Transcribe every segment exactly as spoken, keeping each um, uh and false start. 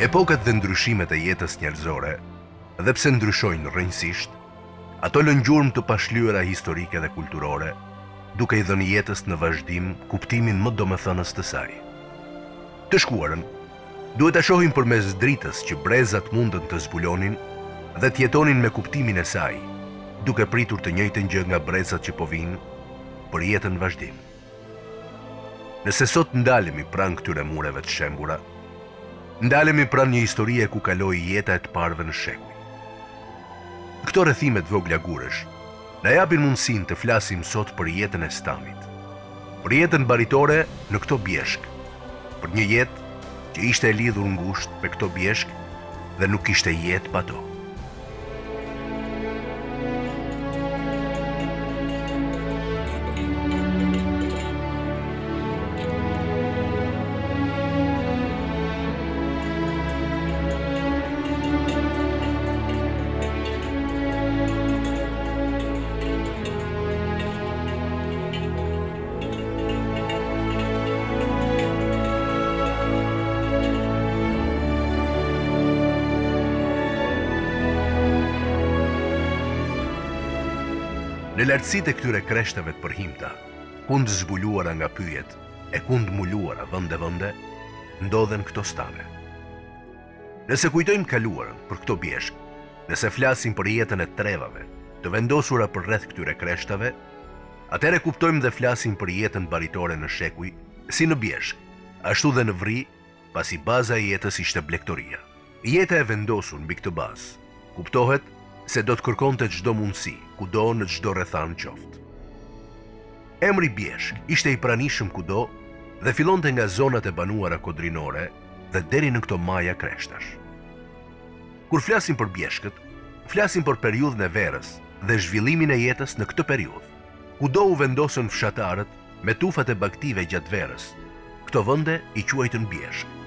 Epokat dhe ndryshimet e jetës njerëzore, dhe pse ndryshojnë rrënjësisht, ato lënë gjurmë të pashlyera historike dhe kulturore, duke I dhënë jetës në vazhdim kuptimin më domethënës të saj. Të shkuarën, duhet ta shohim përmes dritës që brezat mundën të zbulonin dhe të jetonin me kuptimin e saj, duke pritur të njëjtën gjë nga brezat që po vinë për jetën vazhdim. Nëse sot ndalemi pranë këtyre mureve të shembura, ndalemi pranë një historie ku kaloi jeta e të parëve në shekuj. Këto rrethime të vogla guresh na japin mundësinë të flasim sot për jetën e stamit, për jetën baritore në këto bjeshk, për një jetë që ishte e lidhur ngushtë me këto bjeshk dhe nuk ishte jetë pa to. Në lartësit e këtyre kreshteve të përhimta, kund zbuluara nga pyjet e kund muluara vënde vënde, ndodhen këto stane. Nëse kujtojmë kaluarën për këto bjeshk, nëse flasim për jetën e trevave, të vendosura për rreth këtyre kreshtave, atëherë kuptojmë dhe flasim për jetën baritore në shekuj, si në bjeshk, ashtu dhe në vri, pasi baza e jetës ishte blektoria. Jeta e vendosur mbi këtë bazë, kuptohet se do të kërkonte çdo mundësi, kudo në çdo rrethan qoftë. Emri bjeshk ishte I pranishëm kudo dhe fillonte nga zonat e banuara kodrinore dhe deri në këto maja kreshtash. Kur flasim për bjeshkët, flasim për periudhën e verës dhe zhvillimin e jetës në këtë periudhë. Kudo u vendosën fshatarët me tufat e bagtive gjatë verës. Këto vende I quajtën bjeshk.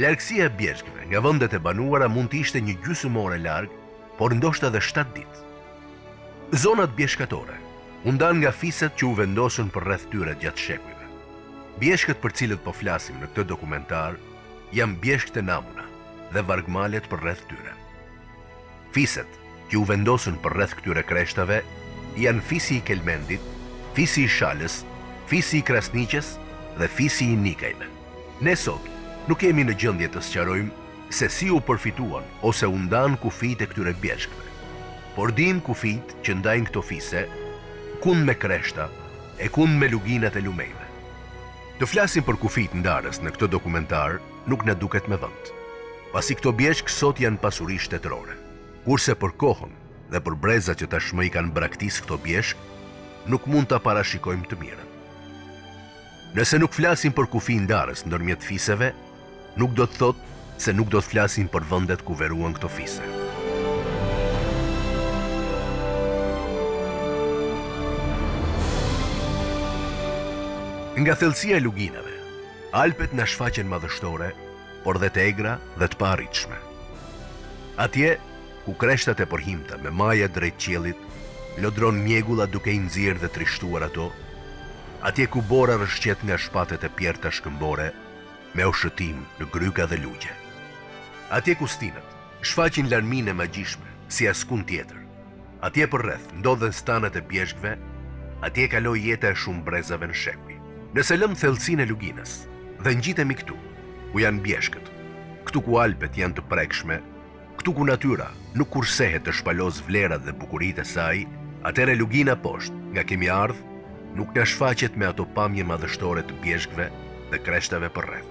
Largësia e bjeshkëve nga vendet e banuara mund të ishte një gjysmë ore larg, por ndoshta edhe shtatë ditë. Zonat bjeshkatore u ndanë nga fiset që u vendosën për rreth tyre gjatë shekujve. Bjeshkët për cilët po flasim në këtë dokumentar janë bjeshkët e Namuna dhe vargmalet për rreth tyre. Fiset që u vendosën për rreth këtyre kreshtave janë fisi I Kelmendit, fisi I Shalës, fisi I Krasniqes dhe fisi I Nikajve. Ne sot nuk jemi në gjendje të sqarojmë se si u përfituan ose u ndanë kufijtë e këtyre bjeshkëve. Por dim kufijtë që ndajnë këto fise, kund me kreshta e kund me luginat e lumejve. Të flasim për kufijtë ndarës në këtë dokumentar nuk na duket me vend, pasi këto bjeshkë sot janë pasuri shtetërore. Kurse për kohën dhe për brezat që tashmë I kanë braktisë këto bjeshkë, nuk mund ta parashikojmë të mirën. Nëse nuk flasim për kufijtë ndarës ndërmjet fiseve, nuk do të thotë se nuk do të flasim për vendet ku veruan këto fise. Nga thellësia e luginave, Alpet na shfaqen madhështore, por dhe të egra dhe të paarritshme. Atje, ku kreshtat e përhimta me maja drejt qiellit, lodron mjegulla duke I nxirë dhe trishtuar ato, atje ku bora rrshqet nga shpatet e pjerta shkëmbore, me ushëtim në gryka dhe lugje. Atje kustinët shfaqin larminë e magjishme si askund tjetër. Atje përreth ndodhen stanet e bjeshkëve, atje kaloi jeta e shumë brezave në shekuj. Nëse lëm thellësinë e luginës dhe ngjitemi këtu, ku janë bjeshkët, këtu ku Alpet janë të prekshme, këtu ku natyra nuk kursehet të shpalos vlerat dhe bukuritë e saj, atëherë lugina poshtë, nga kemi ardh, nuk na shfaqet me ato pamje madhështore të bjeshkëve dhe kreshtave përreth.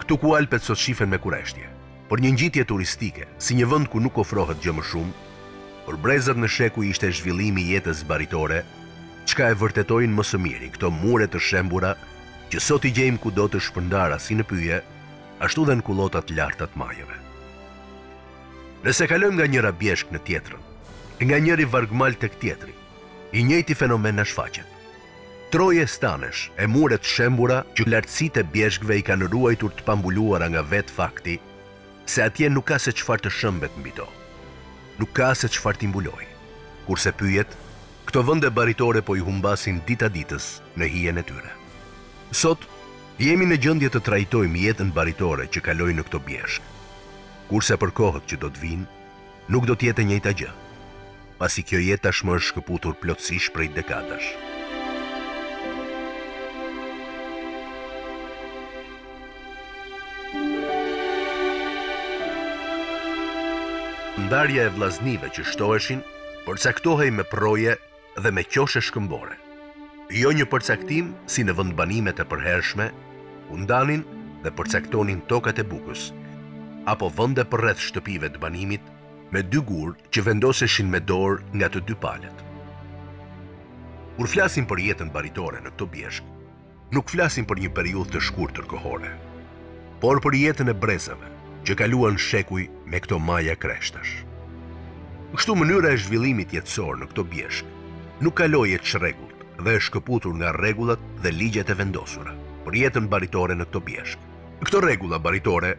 Këtu ku Alpet sot shifen me kureshtje, për një ngjitje turistike, si një vend ku nuk ofrohet gjë më shumë, për brezat në shekuj ishte zhvillimi I jetës baritore, çka e vërtetojnë më së miri këto mure të shembura që sot I gjejmë kudo të shpërndara si në pyje, ashtu dhe në kullota të larta të majeve. Nëse kalojmë nga njëra bjeshk në tjetrën, nga njëri vargmal tek tjetri, I njëjti fenomen na shfaqet. Troje stanesh e mure të shembura që lartësitë e bjeshkëve I kanë ruajtur të pambuluara nga vetë fakti se atje nuk ka se çfarë të shëmbet mbi to. Nuk ka se çfarë t'i mbulojë. Kurse pyjet, këto vende baritore po I humbasin dita ditës në hijen e tyre. Sot Jemi në gjendje të trajtojmë jetën baritore që kaloi në këto bjeshk. Kurse për kohët që do të vinë, nuk do të jetë e njëjta gjë, pasi kjo jetë tashmë është shkëputur plotësisht prej dekadash. Ndarja e vllaznive që shtoheshin përcaktohej me proje dhe me qoshe shkëmbore. Jo një përcaktim si në vendbanimet e përhershme, u ndanin dhe përcaktonin tokat e bukës, apo vende përreth shtëpive të banimit me dy gur që vendoseshin me dorë nga të dy palet. Kur flasim për jetën baritore në këto bjeshk, nuk flasim për një periudhë të shkurtër kohore, por për jetën e brezave që kaluan shekuj me këto maja kreshtash. Kështu mënyra e zhvillimit jetësor në këto bjeshk nuk kaloi e çrregullt dhe e shkëputur nga rregullat dhe ligjet e vendosura për jetën baritore në këto bjeshk. Këto rregulla baritore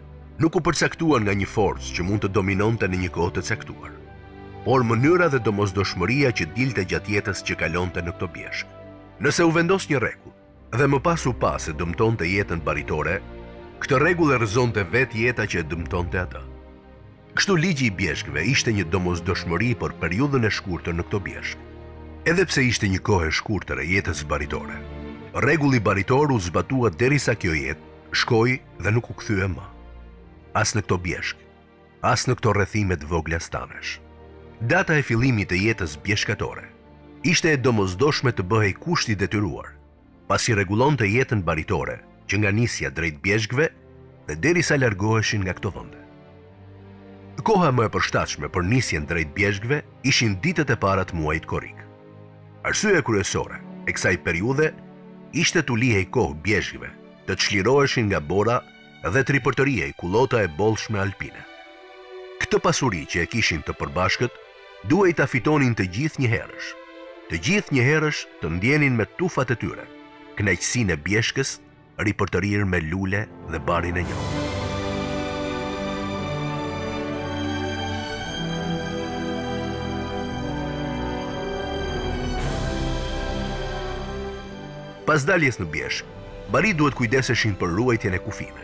nuk u përcaktuan nga një forcë që mund të dominonte në një kohë të caktuar, por mënyra dhe domosdoshmëria që dilte gjatë jetës që kalonte në këto bjeshk. Nëse u vendos një rregull dhe më pas u pa se dëmtonte jetën baritore, këtë rregull e rrëzonte vetë jeta që e dëmtonte atë. Kështu ligji i bjeshkëve ishte një domosdoshmëri për periudhën e shkurtër në këto bjeshk. Edhe pse ishte një kohë e shkurtër e jetës baritore, rregulli baritor u zbatua derisa kjo jetë shkoi dhe nuk u kthye më. As në këto bjeshk, as në këto rrethime të vogla stanesh. Data e fillimit të jetës bjeshkatore ishte e domosdoshme të bëhej kusht i detyruar, pasi rregullonte jetën baritore që nga nisja drejt bjeshkëve dhe derisa largoheshin nga këto vende. Koha më e përshtatshme për nisjen drejt bjeshkëve ishin ditët e para të muajit korrik. Arsyeja kryesore e kësaj periudhe ishte t'u lihej kohë bjeshkëve të çliroheshin nga bora dhe të ripërtërihej kullota e bollshme alpine. Këtë pasuri që e kishin të përbashkët duhej ta fitonin të gjithë njëherësh. Të gjithë njëherësh të ndjenin me tufat e tyre kënaqësinë e bjeshkës, ripërtërirë me lule dhe barin e njohur. Pas daljes në bjeshk, bari duhet kujdeseshin për ruajtjen e kufive,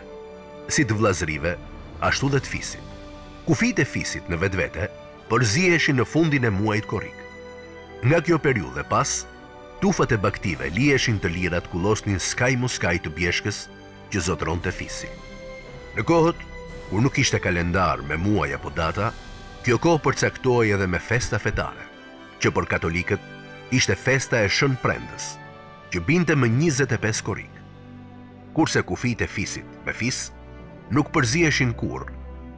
si të vllazërive, ashtu dhe të fisit. Kufit e fisit në vetvete përziheshin në fundin e muajit korrik. Nga kjo periudhë pas, tufat e baktive liheshin të lira të kullosnin skaj muskaj të bjeshkës që zotëronte fisi. Në kohët kur nuk ishte kalendar me muaj apo data, kjo kohë përcaktohej edhe me festa fetare, që për katolikët ishte festa e Shën Prendës, që binte më njëzet e pesë korrik. Kurse kufit e fisit me fis nuk përziheshin kurrë,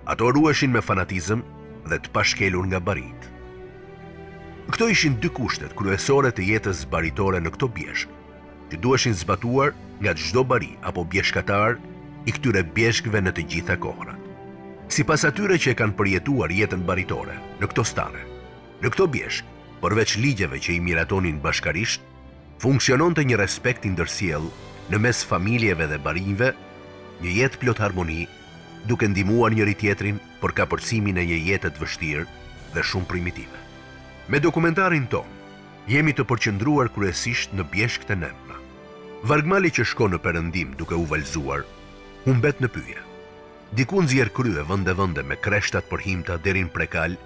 ato ruheshin me fanatizëm dhe të pashkelur nga barit. Këto ishin dy kushtet kryesore të jetës baritore në këto bjeshk, që duheshin zbatuar nga çdo bari apo bjeshkatar i këtyre bjeshkëve në të gjitha kohrat. Sipas atyre që e kanë përjetuar jetën baritore në këto stane, në këto bjeshk, përveç ligjeve që i miratonin bashkarisht, funksiononte një respekt i ndërsjell në mes familjeve dhe barinjve, një jetë plot harmoni, duke ndihmuar njëri tjetrin për kapërcimin e një jete të vështirë dhe shumë primitive. Me dokumentarin ton, jemi të përqendruar kryesisht në bjeshkët e Nemura. Vargmali që shkon në perëndim duke u valzuar, humbet në pyje. Diku nxjerr krye vende vende me kreshtat përhimta deri në prekal,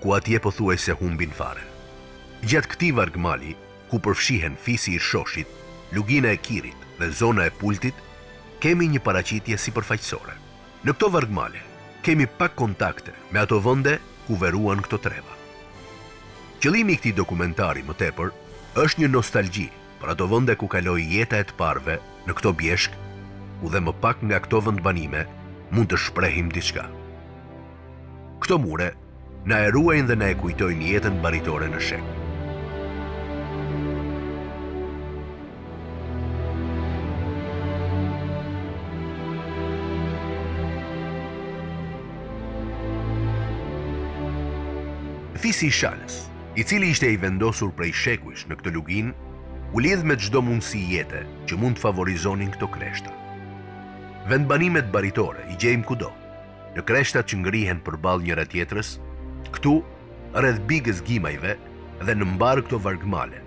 ku atje pothuajse humbin fare. Gjatë këtij vargmali, ku përfshihen fisi i shoshit, lugina e kirit dhe zona e pultit, kemi një paraqitje sipërfaqësore. Në këto vargmale, kemi pak kontakte me ato vende ku veruan këto treva. Qëllimi i këtij dokumentari më tepër është një nostalgji për ato vende ku kaloi jeta e të parëve në këto bjeshk, ku dhe më pak nga këto vendbanime mund të shprehim diçka. Këto mure na e ruajnë dhe na e kujtojnë jetën baritore në shekuj. Fisi i shalës, i cili ishte i vendosur prej shekujsh në këtë lugin, u lidh me çdo mundësi jete që mund të favorizonin këto kreshta. Vendbanimet baritore i gjejmë kudo, në kreshtat që ngrihen përballë njëra tjetrës, këtu rreth bigës gimajve dhe në mbar këto vargmale,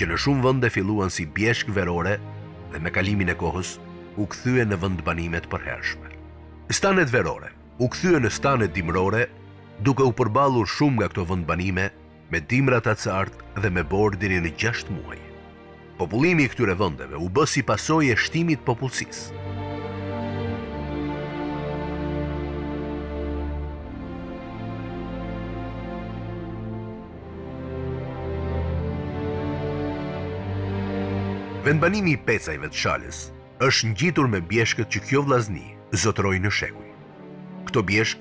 që në shumë vende filluan si bjeshkë verore dhe me kalimin e kohës u kthye në vendbanimet përhershme. Stanet verore u kthye në stanet dimrore, duke u përballur shumë nga këto vendbanime me dimra të qartë dhe me borë deri në gjashtë muaj. Popullimi I këtyre vendeve u bë si pasojë e shtimit të popullsisë. Vendbanimi I pecajve të shalës është ngjitur me bjeshkët që kjo vllazni zotroi në shekuj. Këto bjeshkë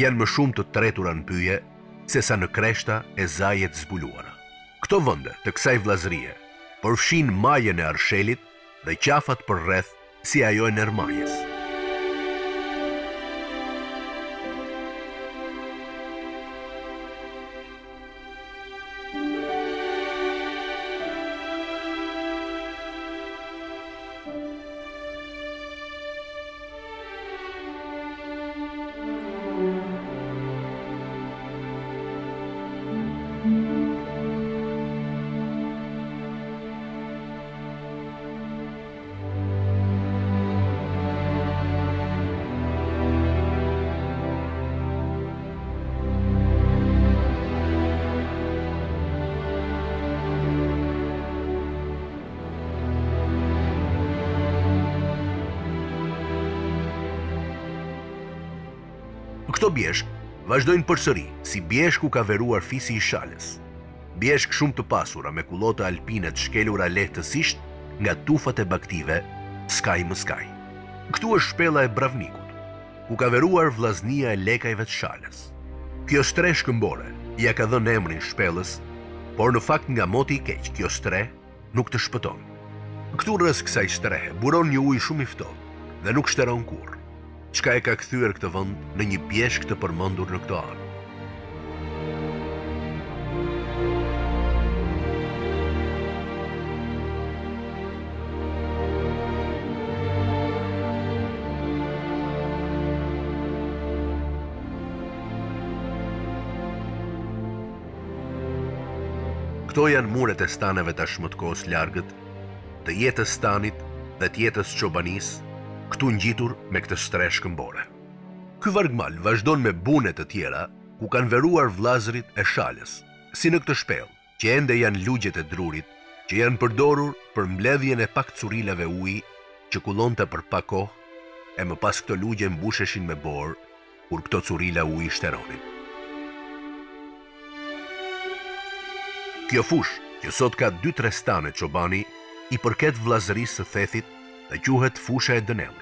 janë më shumë të tretura në pyje sesa në kreshta e zaje të zbuluara. Këto vende të kësaj vllazërie përfshin majën e Arshelit dhe qafat përrreth si ajo e Nermajes. Këto bjeshkë vazhdojnë përsëri si bjeshku ka veruar fisi I shalës. Bjeshkë shumë të pasura me kullota alpine të shkelura lehtësisht nga tufat e baktive, skaj më skaj. Këtu është shpella e Bravnikut, ku ka veruar vllaznia e lekajve të shalës. Kjo stre shkëmbore ja ka dhënë emrin shpellës, por në fakt nga moti I keq, kjo stre nuk të shpëton. Këtu rreth kësaj strehe buron një ujë shumë I ftohtë dhe nuk shteron kurrë. Çka e ka kthyer këtë vend në një bjeshkë të përmendur në këtë anë. Këto janë muret e staneve tashmë të kohës largët, të jetës stanit dhe të jetës çobanisë, këtu ngjitur me këtë stre shkëmbore. Ky vargmal vazhdon me bune të tjera ku kanë veruar vllazërit e shalës, si në këtë shpellë, që ende janë lugjet e drurit, që janë përdorur për mbledhjen e pakcurilave uji, që kullonte për pak kohë, e më pas këto lugje mbusheshin me borë, kur këto curila uji shteronin. Kjo fushë, që sot ka dy tre stane çobani, I përket vllazërisë së Thethit, dhe quhet fusha e Dënellit.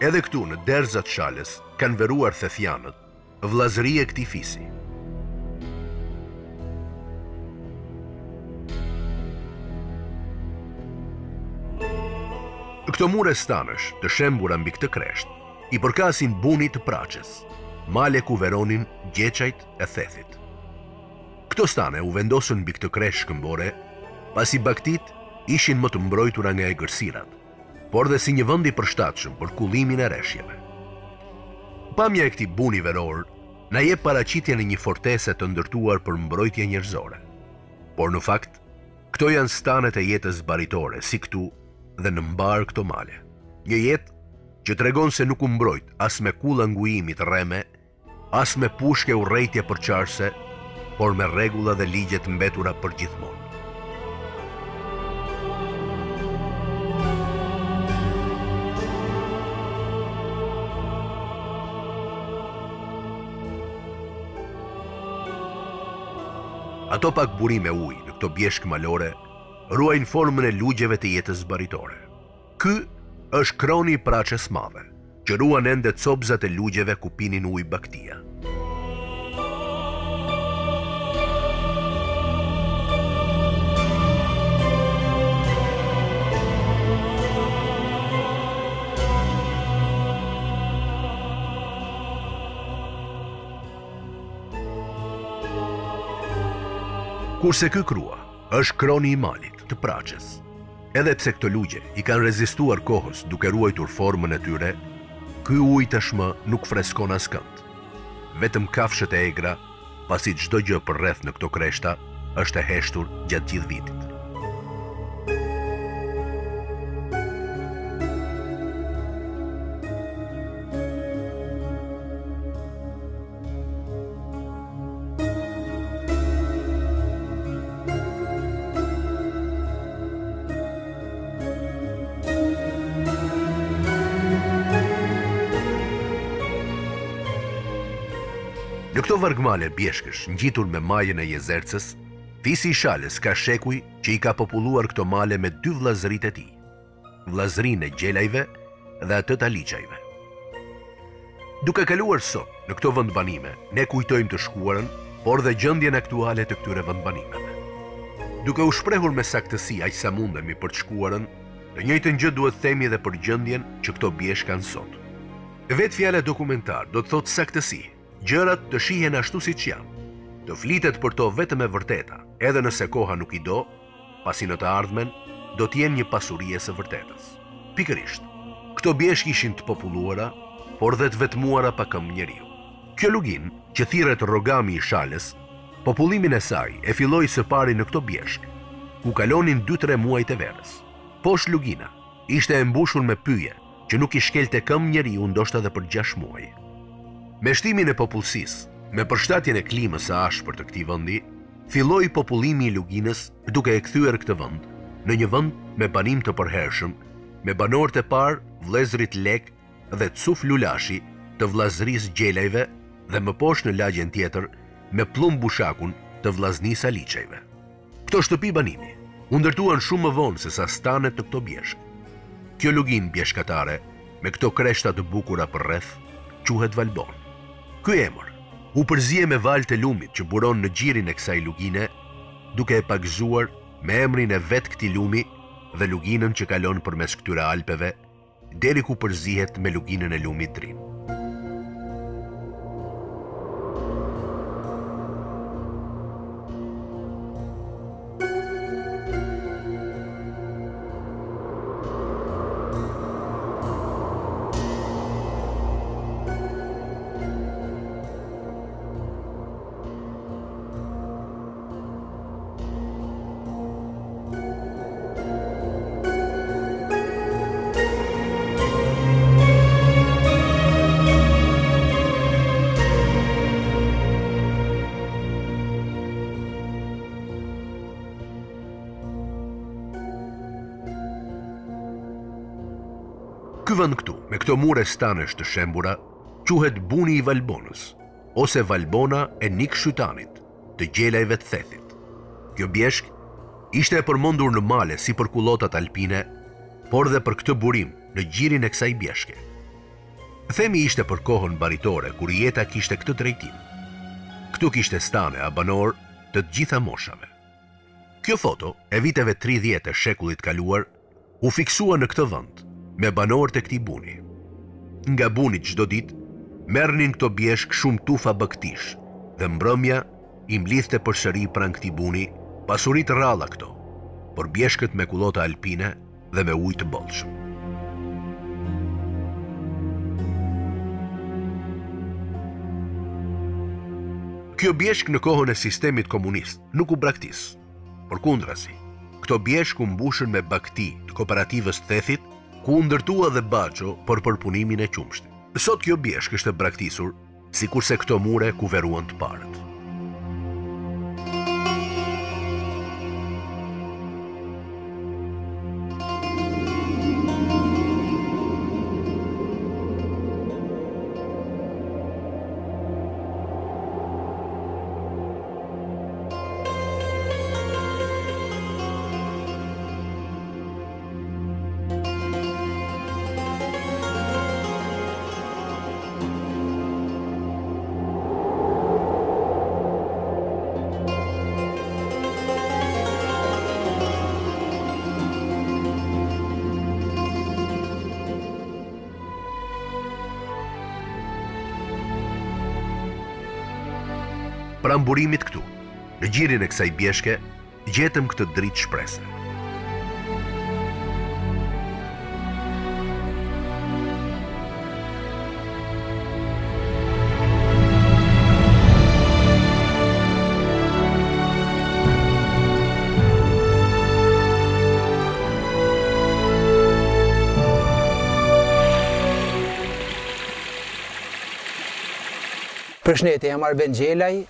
Edhe këtu në derzat shalës kanë veruar thetjanët, vllazëri e këtij fisi. Këto mure stanësh, të shembura mbi këtë kresht, I përkasin bunit të Praçës, male ku veronin gjeçajt e Thethit. Këto stane u vendosën mbi këtë kresht shkëmbore, pasi baktit ishin më të mbrojtura nga egërsirat, por dhe si një vend I përshtatshëm për kullimin e rreshjeve. Pamja e këtij buni veror na jep paraqitjen e një fortese të ndërtuar për mbrojtje njerëzore. Por në fakt, këto janë stanet e jetës baritore, si këtu dhe në mbarë këto male. Një jetë që tregon se nuk u mbrojt as me kulla ngujimi të rreme, as me pushke urrejtje përçarse, por me rregulla dhe ligje të mbetura përgjithmonë. Ato pak burime ujë në këto bjeshkë malore ruajnë formën e lugjeve të jetës baritore. Ky është kroni I Praçës madhe, që ruan ende copëzat e lugjeve ku pinin ujë baktia. Kurse ky krua është kroni I malit të Praçës, Edhe pse këto lugje I kanë rezistuar kohës duke ruajtur formën e tyre, ky uj tashmë nuk freskon askënd. Vetëm kafshët e egra, pasi çdo gjë përreth në këto kreshta, është e heshtur gjatë gjithë vitit. Në këto vargmale bjeshkësh ngjitur me majën e Jezercës, fisi I shales ka shekuj që I ka populluar këto male me dy vllazërit e tij, vllazërinë e gjelajve dhe atë të aliçajve. Duke kaluar sot në këto vendbanime, ne kujtojmë të shkuarën, por dhe gjendjen aktuale të këtyre vendbanimeve. Duke u shprehur me saktësi aq sa mundemi për të shkuarën, të njëjtën gjë duhet themi edhe për gjendjen që këto bjeshkë kanë sot. Vetë fjala dokumentar do të thotë saktësi. Gjërat të shihen ashtu siç janë, të flitet për to vetëm e vërteta, edhe nëse koha nuk I do, pasi në të ardhmen do të jenë një pasuri së vërtetës. Pikërisht, këto bjeshkë ishin të populluara, por dhe të vetmuara pa këmbë njeriu. Kjo lugin, që thirret rrogami I shales, popullimin e saj e filloi së pari në këto bjeshkë, ku kalonin dy tre muaj të verës. Poshtë lugina, ishte e mbushur me pyje, që nuk I shkelte këmbë njeriu ndoshta edhe për gjashtë muaj. Me shtimin e popullsisë, me përshtatjen e klimës së ashpër të këtij vendi, filloi popullimi I luginës duke e kthyer këtë vend në një vend me banim të përhershëm, me banorët e parë, vëllezërit Lek dhe Cuf Lulashi të vllazërisë Gjelajve dhe më poshtë në lagjen tjetër me Plumb Bushakun të vllaznisë Aliçajve. Këto shtëpi banimi u ndërtuan shumë më vonë sesa stanet të këto bjeshkë. Kjo luginë bjeshkatare me këto kreshta të bukura përreth quhet Valbon. Ky emër u përzie me valët e lumit që buron në gjirin e kësaj lugine, duke e pagëzuar me emrin e vet këtij lumi dhe luginën që kalon përmes këtyre Alpeve, deri ku përzihet me luginën e lumit drinë. Ky vend këtu, me këto mure stanesh të shembura, quhet buni I Valbonës, ose Valbona e Nikshütanit, të gjelajve të thethit. Kjo bjeshk ishte e përmendur në male si për kullotat alpine, por dhe për këtë burim në gjirin e kësaj bjeshke. Themi ishte për kohën baritore, kur jeta kishte këtë drejtim. Këtu kishte stane a banor të të gjitha moshave. Kjo foto e viteve tridhjetë e shekullit kaluar u fiksua në këtë vend, me banorët e këtij buni. Nga buni çdo ditë, merrnin këto bjeshkë shumë tufa bëktish, dhe mbrëmja I mblidhte përsëri pranë këtij buni, pasuri të rralla këto, por bjeshkët me kullota alpine dhe me ujë të bollshëm. Kjo bjeshkë në kohën e sistemit komunist nuk u braktis, përkundrazi, këto bjeshkë u mbushën me bakti të kooperativës të thethit, ku ndërtua dhe bacho për përpunimin e qumshtit. Sot kjo bjeshkë është e braktisur, sikurse këto mure ku veruan të parët. Pranë burimit këtu, në gjirin e kësaj bjeshke, gjetëm këtë dritë shprese. Përshëndetje, jam Arben Gjelaj,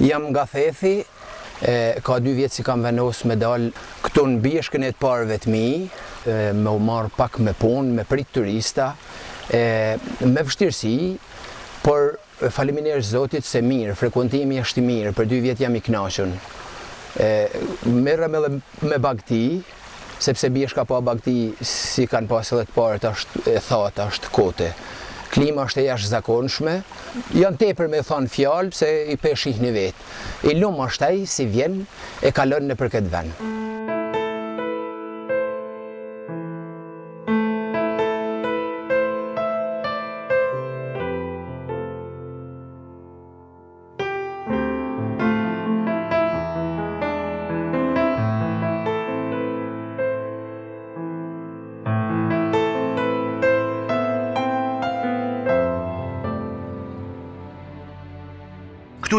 jam nga Thethi, e, ka dy vjetë si kam venos me dal këtu në bishkën e të parëve të mi, e, me u marr pak me punë, me prit turista, e, me vështirësi, por faleminderit Zotit se mirë, frekuentimi është i mirë, për dy vjetë jam i kënaqur. Merrem edhe me bagti, sepse bishka pa bagti si kanë pas edhe të parët është e thatë, është kote. Klima është e jashtëzakonshme, janë tepër me thonë fjalë, pse i peshihni vetë. I lumë është ai si vjen e kalon nëpër këtë vend. Këtu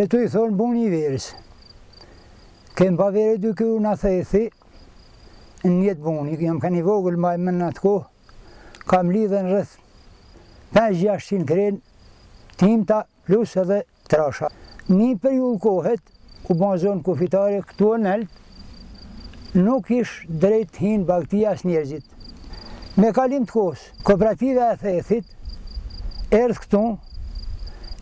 Qëtu i thonë buni i verës. Kem pa verë dy këru në Thethi, në njëtë buni, jam ka një vogël maj më në atë kohë, kam lidhe në rrëth pesë gjashtë qind krenë, timta, plus edhe trasha. Një periull kohët, u ban zonë kufitare, këtu në eltë, nuk ish drejt hinë baktia as njerëzit. Me kalim të kohës, kooperativa e Thethit, erdhë këtu,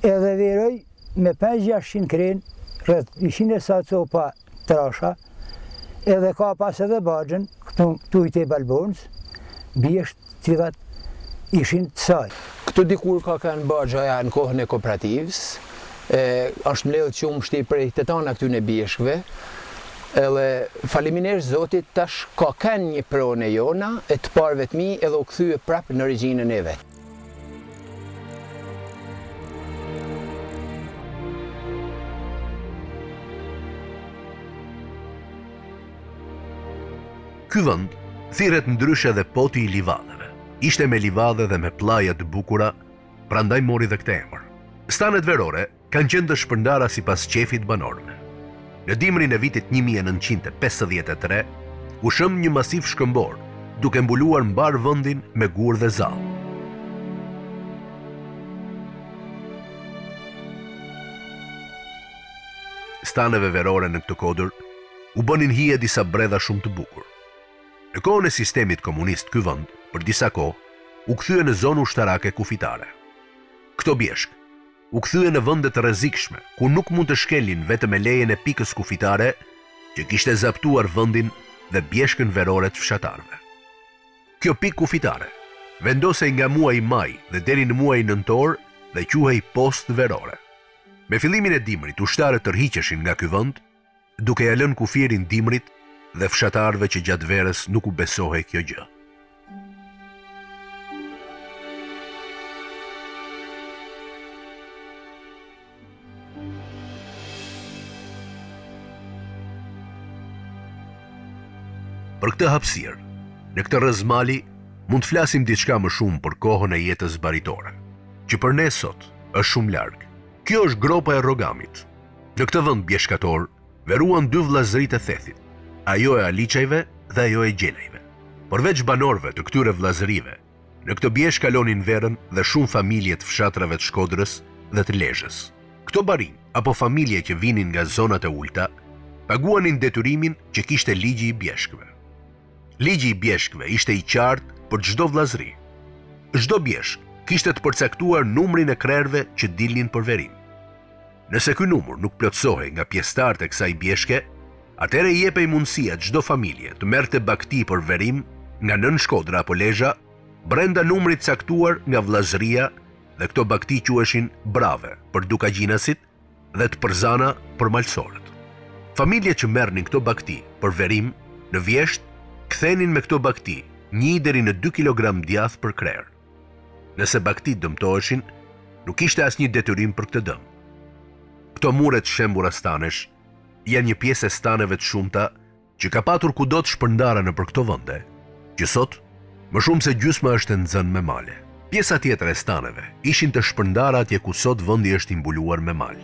edhe verëj, me pesë gjashtë qind krenë, rrët ishin e sa copa trasha, edhe ka pas edhe bargjën, këtu i te balbonës, bjesht cilat ishin të saj. Këtu dikur ka kanë bargjaja në kohën e kooperativës, është mledhë që umë shti prej të tana këtu në bjeshkve, edhe faliminderit Zotit tash ka kanë një prone jona, e të parëve të mi edhe u këthyë prap në regjinën e vetë. Ky vend thirret ndryshe dhe poti i livadeve. Ishte me livade dhe me plaja të bukura, prandaj mori dhe këtë emër. Stanet verore kanë qenë të shpërndara sipas qefit banorëve. Në dimrin e vitit një mijë e nëntëqind e pesëdhjetë e tre, u shëm një masiv shkëmbor, duke mbuluar mbar vendin me gur dhe zall. Staneve verore në këtë kodër u bënin hije disa bredha shumë të bukur. Në kohën e sistemit komunist ky vend, për disa kohë, u kthye në zonë ushtarake kufitare. Këto bjeshk, u kthye në vende të rrezikshme, ku nuk mund të shkelin vetëm me lejen e pikës kufitare, që kishte zaptuar vendin dhe bjeshkën verore të fshatarëve. Kjo pikë kufitare vendosej nga muaji maj dhe deri në muajin nëntor dhe quhej post verore. Me fillimin e dimrit, ushtarët tërhiqeshin nga ky vend, duke ia lënë kufirin dimrit dhe fshatarëve që gjatë verës nuk u besohej kjo gjë. Për këtë hapësirë, në këtë rrëzmali, mund të flasim diçka më shumë për kohën e jetës baritore, që për ne sot është shumë largë. Kjo është gropa e Rogamit. Në këtë vend bjeshkator, veruan dy vllazëritë e Thethit, ajo e Aliçajve dhe ajo e Gjelajve. Përveç banorëve të këtyre vllazërive, në këtë bjeshkë kalonin verën dhe shumë familje të fshatrave të Shkodrës dhe të Lezhës. Këto barinj apo familje që vinin nga zonat e ulta, paguanin detyrimin që kishte ligji i bjeshkëve. Ligji i bjeshkëve ishte i qartë për çdo vllazëri. Çdo bjeshkë kishte të përcaktuar numrin e krerëve që dilnin për verim. Nëse ky numër nuk plotësohej nga pjesëtarët e kësaj bjeshke, atëherë i jepej mundësia çdo familje të merrte bagti për verim nga nën Shkodra apo Lezhë brenda numrit caktuar nga vllazëria dhe këto bakti quheshin brave për dukagjinasit dhe të përzana për malsorët. Familje që merrnin këto bakti për verim në vjesht, kthenin me këto bakti një deri në dy kilogram djath për krerë. Nëse baktit dëmtoheshin, nuk ishte asnjë detyrim për këtë dëm. Këto mure të shembura stanesh janë një pjesë e staneve të shumta që ka patur kudo të shpërndara nëpër këto vende, që sot më shumë se gjysma është e nxënë me male. Pjesa tjetër e staneve ishin të shpërndara atje ku sot vendi është i mbuluar me mal.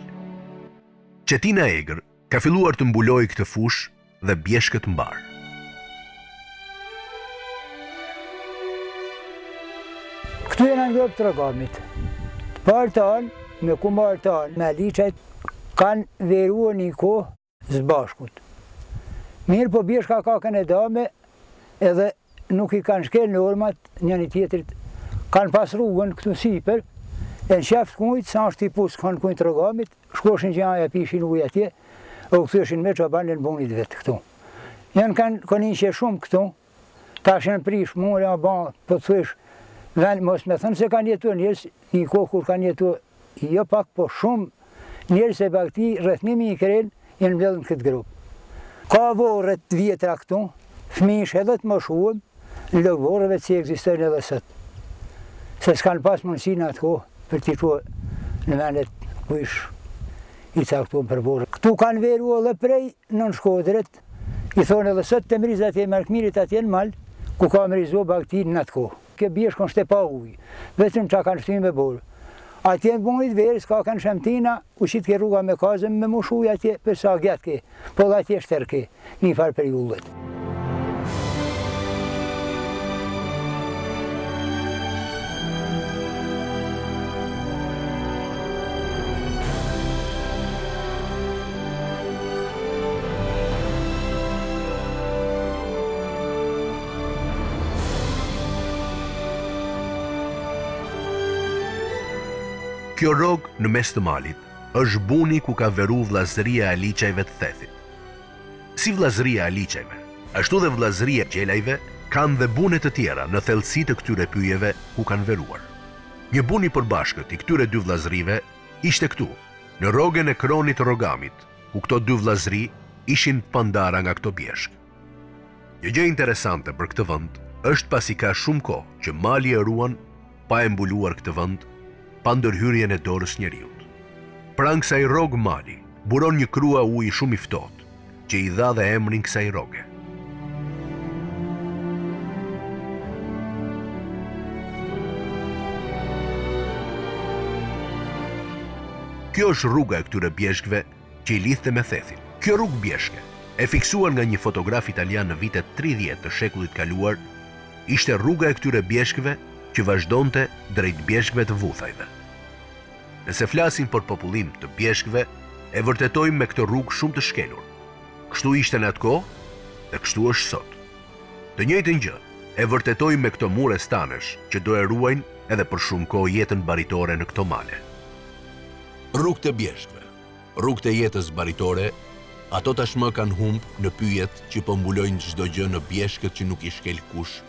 Qetina e egër ka filluar të mbulojë këtë fushë dhe bjeshkët mbar. Këtu janë ngop tregamit. Të partan me kumartan me liçet kanë veruar një kohë së bashkut. Mirë po bjeshka ka kakën e dame edhe nuk i kanë shkel në ormat njëri tjetrit. Kanë pas rrugën këtu sipër, e në qeft kujt, sa është i pusë kanë kujt rrogamit, shkoshin gjaja, pishin ujë atje, o këthyshin me çobanën bunit vetë këtu. Janë kanë koninqe shumë këtu, tashin prish, mure, aba, po thuesh, mos me thëmë se kanë jetu njerëz, një kohë kur kanë jetu, jo pak, po shumë, njerëz e bakti, rrethnimi i krel, janë mbledhur në këtë grup. Ka vorre të vjetra këtu, fëmijësh edhe të moshuam, në lëvorëve që ekzistojnë edhe sot. Se s'kan pas mundësinë atë kohë për t'i quar në venet ku ish i caktuar për borë. Këtu kanë veru edhe prej nën Shkodrët, i thonë edhe sot të mrizat e Markmirit atje në mal, ku ka mrizuar baktin në atë kohë. Kjo bjeshkon shte pa ujë, vetëm çka kanë shtynë me borë. Atje në bunit verës ka kanë shemtina, u qit ke rruga me kazëm me mushuj atje për sa gjatë ke, po dhe atje shterke, një farë për jullet. Kjo rrog në mes të malit është buni ku ka veru vllazëria e liçajve të thethit. Si vllazëria e liçajve, ashtu dhe vllazëria e gjelajve kanë dhe bune të tjera në thellësi të këtyre pyjeve ku kanë veruar. Një buni përbashkët i këtyre dy vllazërive ishte këtu, në rrogën e kronit të rrogamit, ku këto dy vllazëri ishin pandara nga këto bjeshk. Një gjë interesante për këtë vend është pasi ka shumë kohë që mali e ruan pa e mbuluar këtë vend pa ndërhyrjen e dorës njeriut. Pranë kësaj rrogë mali, buron një krua uji shumë i ftohtë, që i dha dhe emrin kësaj rroge. Kjo është rruga e këtyre bjeshkëve që i lidhte me thethin. Kjo rrugë bjeshke, e fiksuar nga një fotograf italian në vitet tridhjetë të shekullit kaluar, ishte rruga e këtyre bjeshkëve që vazhdonte drejt bjeshkëve të vuthajve. Nëse flasim për popullim të bjeshkëve, e vërtetojmë me këtë rrugë shumë të shkelur. Kështu ishte në atë kohë, dhe kështu është sot. Të njëjtën gjë, e vërtetojmë me këto mure stanesh që do e ruajnë edhe për shumë kohë jetën baritore në këto male. Rrugët e bjeshkëve, rrugët e jetës baritore, ato tashmë kanë humb në pyjet që po mbulojnë çdo gjë në bjeshkët që nuk i shkel kush,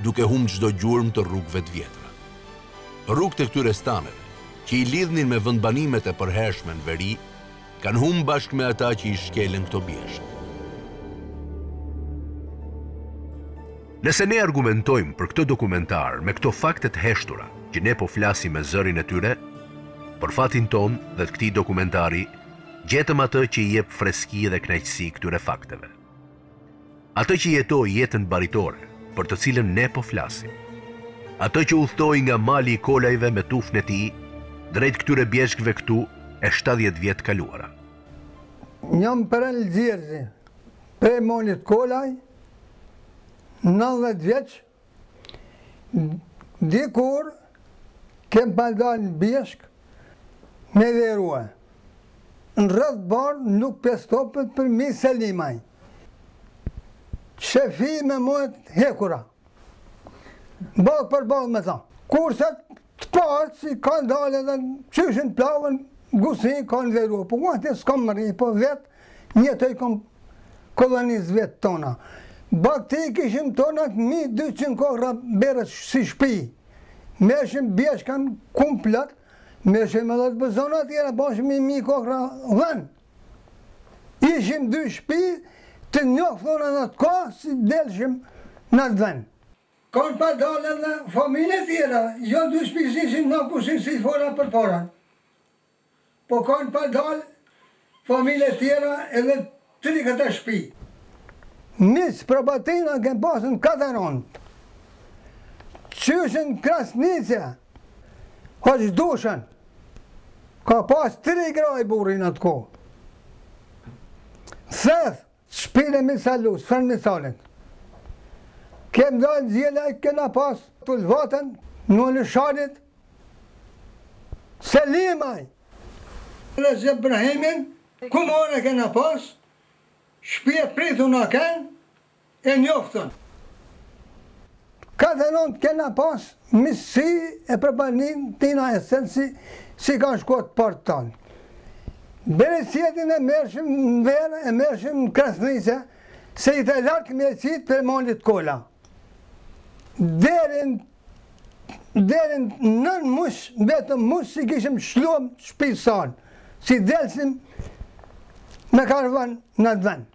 duke humbur çdo gjurmë të rrugëve të vjetra. Rrugët e këtyre staneve, që i lidhnin me vendbanimet e përhershme në veri, kanë humbur bashkë me ata që i shkelën këto bjeshkë. Nëse ne argumentojmë për këtë dokumentar me këto fakte të heshtura, që ne po flasim me zërin e tyre, për fatin ton dhe të këtij dokumentari, gjetëm atë që i jep freski dhe kënaqësi këtyre fakteve. Atë që jetoi jetën baritore, për të cilën ne po flasim. Ato që udhtoi nga mali i kolajve me tufën e tij, drejt këtyre bjeshkëve këtu e shtatëdhjetë vjet kaluara. Jam pran Lëzierzi, prej molit kolaj, nëntëdhjetë vjeç, dikur kem pa dalë në bjeshk me verua. Në rreth barë nuk pestopet për mi selimaj. Shefi me mojët hekura, balë për balë me ta. Kurset të partë si kanë dale dhe qyshin plavën, gusin kanë veru. Po uatë e s'kam mëri, po vetë njëtoj kom koloniz vetë tona. Bakti i kishim tonat një dyqind kohra berët si shpi. meshim beshkan komplet, meshim edhe të bëzona tjera, bashim i mi kokra dhenë. Ishim dy shpi të njohëthona në të ka, si delshim në të dhenë. Kanë pa dalen dhe familje tjera, jo dy shpi si si në kusim si të fora për poran. Po kanë pa dalen familje tjera edhe tri këta shpi. Nisë probatina kënë pasën kataronë. Qyshën Krasniqe, hoqë dushën, ka pas tri graj burin atë ko. Theth, shpire misalus, fërën misalit. Kem dojnë zjela e këna pas të lëvatën, në lësharit, Selimaj. Në Zebrahimin, kumore këna pas, shpire prithu në kënë, e njoftën. Ka dhe nëndë kena pas misi e përbanin tina esenci si kanë shkot për të tanë. Beresjetin e mërshim në verë, e mërshim në Krasniqe, se i të larkë mërësit për malit kola. Derin nën mush, vetëm mush si kishim shlum shpisan, si delsim në karvan në dhenë.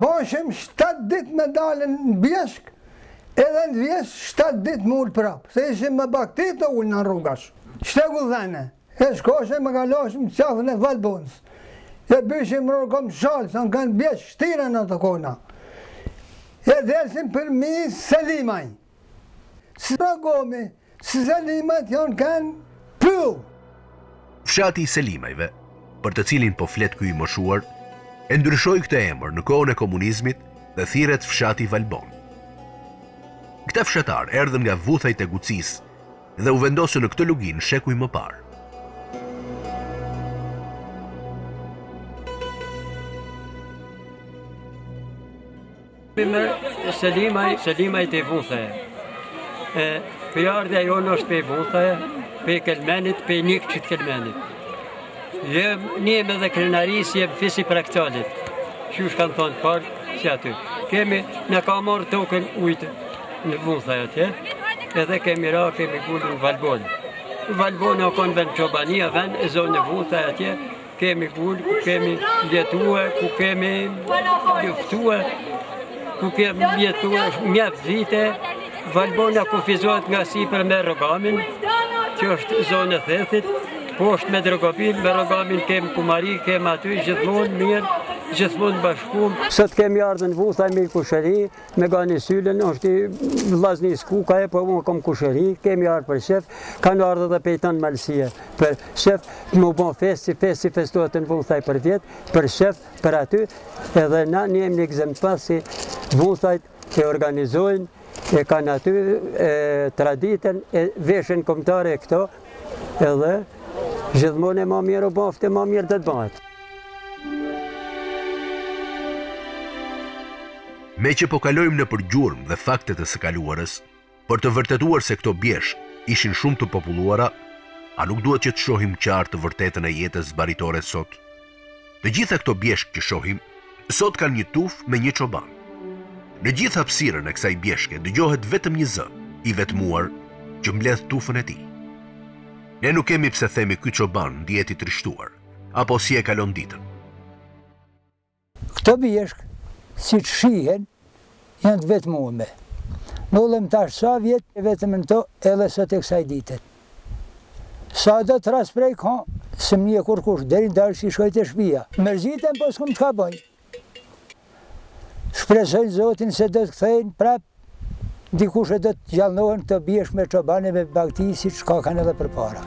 Bashim shtatë dit me dalen në bjeshkë, edhe në vjesë, shtatë ditë më ullë prapë, se ishim me baktit të ullë në rrugash. Shtegu dhene, e shkoshe me kalashim qafën e valbonës, e bishim rrugëm shalë, sa në kanë bjeshë shtire në të kona. E delsim për mi Selimaj. Si Ragomi, si Selimajt janë kanë pëllë. Fshati i Selimajve, për të cilin po flet ky i moshuar, e ndryshoi këtë emër në kohën e komunizmit dhe thirret fshati Valbon. Këta fshatar erdhën nga vuthajt e Gucis dhe u vendosën në këtë lugin shekuj më parë. Selimaj të vuthaje. Përjardhja jonë është për vuthaje, për Kelmenit, për Nikajve të Kelmenit. Njëmë edhe krenaris jem fisi praktalit. Qysh kanë thonë parë, si aty. Kemi në ka marë token ujtë. Në vuthaja tje, edhe kemi ra, kemi gullu në Valbonë. Valbonë o konë vend Qobania, vend e zonë në vuthaja tje, kemi gullë, ku kemi ljetue, ku kemi luftue, ku kemi ljetue, mjef vite, Valbonë a kufizohet nga sipër me Rogamin, që është zonë e thethit, poshtë me Drogopil, me Rogamin kemi Kumari, kemi aty, gjithmonë mirë, gjithmonë bashkum. Sot kemi ardhën vuthaj me kushëri, me gani sylen, është i vlazni skuka e, po unë kom kushëri, kemi ardhë për shef, kanë ardhë dhe pejton malësia. Për shef, më bon festi, festi festohet në vuthaj për vjetë, për shef, për aty, edhe na njemi një gzempas si vuthajt e organizojnë, e kanë aty traditen, e veshen komtare e këto, edhe gjithmonë e ma mirë u bafte, ma mirë dhe të bëhet. Me që po kalojmë në përgjurëm dhe faktet e së kaluarës, për të vërtetuar se këto bjeshk ishin shumë të populluara, a nuk duhet që të shohim qartë të vërtetën e jetës baritore sot? Të gjitha këto bjeshk që shohim, sot kanë një tuf me një çoban. Në gjitha hapësirën e kësaj bjeshke dëgjohet vetëm një zë, i vetmuar, që mbledh tufën e tij. Ne nuk kemi pse themi ky çoban ndihet i trishtuar, apo si e kalon ditën. Këto bjeshk si të shihen, janë të vetë muëme. Nullëm tash sa vjetë, e vetëm në to edhe sot e kësaj ditet. Sa do të rasprej ka, se më një kur kush, deri ndarë si shkojt e shpia. Mërzitën, po s'kum të ka bëjnë. Shpresojnë Zotin se do të këthejnë prap, dikush e do të gjallnohen të biesh me qobane me bakti, si që ka kanë edhe për para.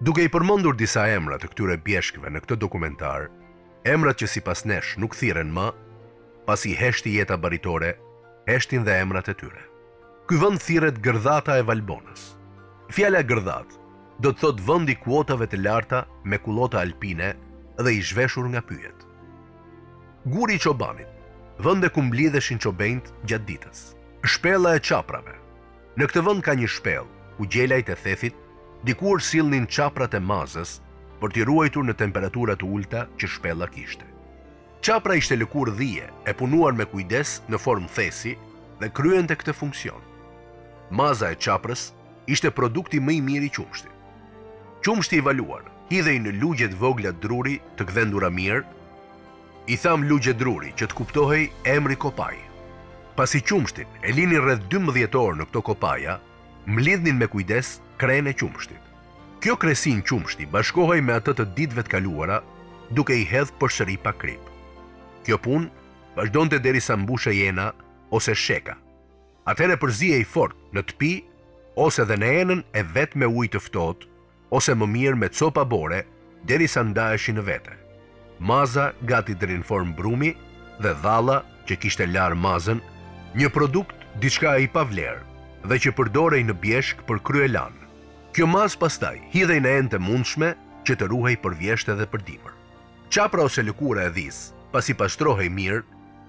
Duke i përmendur disa emra të këtyre bjeshkëve në këtë dokumentar, emrat që sipas nesh nuk thirren më, pasi heshti jeta baritore, heshtin dhe emrat e tyre. Ky vend thirret Gërdhata e Valbonës. Fjala Gërdhat do të thotë vendi i kuotave të larta me kullota alpine dhe i zhveshur nga pyjet. Guri i çobanit, vendi ku mblidheshin çobenjt gjatë ditës. Shpella e çaprave. Në këtë vend ka një shpellë ku gjelajt e thethit dikur sillnin çaprat e mazës për t'i ruajtur në temperatura të ulta që shpella kishte. Çapra ishte lëkurë dhije, e punuar me kujdes në formë thesi dhe kryente këtë funksion. Maza e çaprës ishte produkti më i mirë i qumshtit. Qumshti i valuar, hidhej në lugje të vogla druri të gdhendura mirë, i tham lugje druri që të kuptohej emri kopaj. Pasi qumshtin e linin rreth dymbëdhjetë orë në këto kopaja, mlidhnin me kujdes krenë e qumshtit. Kjo kresin qumshti bashkohej me atë të ditëve të kaluara, duke i hedh përsëri pa krip. Kjo punë vazhdonte derisa mbushej jena ose sheka. Atëherë përzihej fort në tpi ose dhe në enën e vet me ujë të ftohtë, ose më mirë me copa bore derisa ndaheshin në vete. Maza gati deri në formë brumi dhe dhalla që kishte lar mazën, një produkt diçka i pavlerë dhe që përdorej në bjeshk për kryelan. Kjo mas pastaj hidhej në enë të mundshme që të ruhej për vjeshtë dhe për dimër. Çapra ose lëkura e dhisë, pasi pastrohej mirë,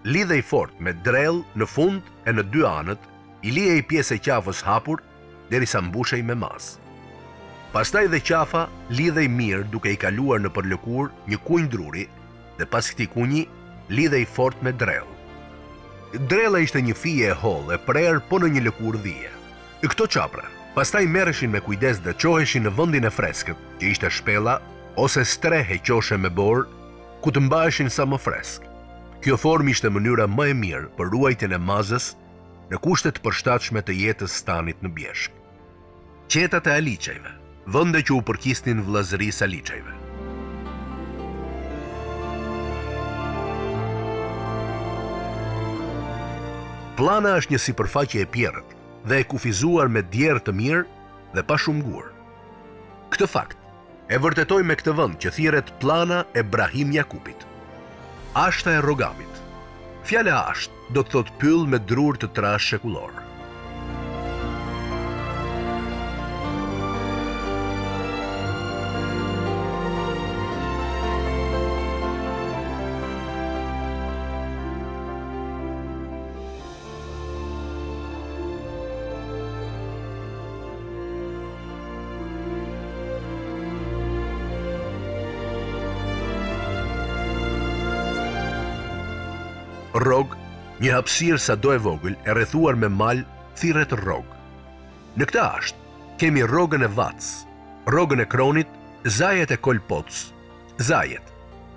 lidhej fort me drell në fund e në dy anët, i lihej pjesë e qafës hapur derisa mbushej me mas. Pastaj dhe qafa lidhej mirë duke i kaluar nëpër lëkurë një kunj druri, dhe pas këtij kunji lidhej fort me drell. Drella ishte një fije e hollë, e prerë po në një lëkurë dhije. Këto çapra, pastaj merreshin me kujdes dhe çoheshin në vendin e freskët, që ishte shpella ose strehe qoshe me borë, ku të mbaheshin sa më freskë. Kjo formë ishte mënyra më e mirë për ruajtjen e mazës në kushte të përshtatshme të jetës stanit në Bjeshk. Qetat e Aliçajve, vende që u përkisnin vllazërisë Aliçajve. Plana është një sipërfaqe e pjerrët dhe e kufizuar me djerë të mirë dhe pa shumguar. Këtë fakt e vërtetoj me këtë vend që thirret Plana e Brahim Jakupit. Ashta e Rogamit. Fjala asht do të thotë pyll me drur të trash shekullor. Rog, një hapësirë sado e vogël e rrethuar me mal, thirret Rog. Në këtë asht, kemi Rogën e Vac, Rogën e Kronit, Zajet e Kolpoc. Zajet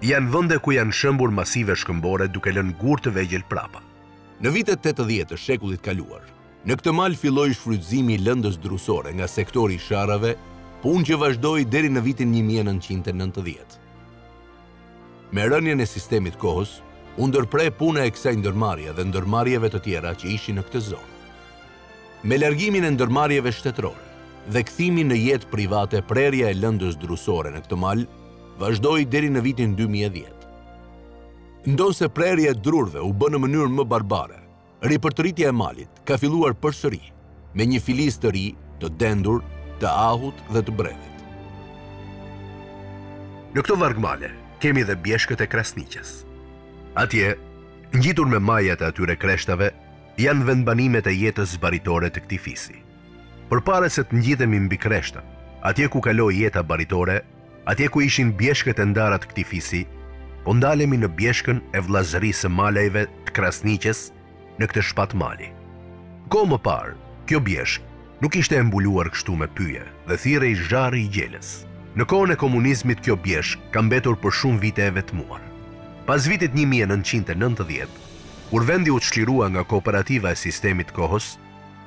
janë vende ku janë shëmbur masive shkëmbore duke lënë gurë të vegjël prapa. Në vitet tetëdhjetë të shekullit kaluar, në këtë mal filloi shfrytëzimi i lëndës drusore nga sektori i sharave, punë që vazhdoi deri në vitin një mijë e nëntëqind e nëntëdhjetë. Me rënien e sistemit kohës, u ndërpre puna e kësaj ndërmarrje dhe ndërmarrjeve të tjera që ishin në këtë zonë. Me largimin e ndërmarrjeve shtetërore dhe kthimin në jetë private, prerja e lëndës drusore në këtë mal vazhdoi deri në vitin dy mijë e dhjetë. Ndonse prerja e drurve u bë në mënyrë më barbare, ripërtëritja e malit ka filluar përsëri me një filis të ri, të dendur, të ahut dhe të brevit. Në këto vargmale kemi dhe bjeshkët e Krasniqes. Atje, ngjitur me majat e atyre kreshtave, janë vendbanimet e jetës baritore të këtij fisi. Përpara se të ngjitemi mbi kreshta, atje ku kaloi jeta baritore, atje ku ishin bjeshkët e ndara të këtij fisi, po ndalemi në bjeshkën e vllazërisë së maleve të Krasniqes në këtë shpat mali. Kohë më parë, kjo bjeshkë nuk ishte e mbuluar kështu me pyje dhe thirrej zharri i gjelës. Në kohën e komunizmit kjo bjeshkë ka mbetur për shumë vite e vetmuar. Pas vitit një mijë e nëntëqind e nëntëdhjetë, kur vendi u çlirua nga kooperativa e sistemit kohës,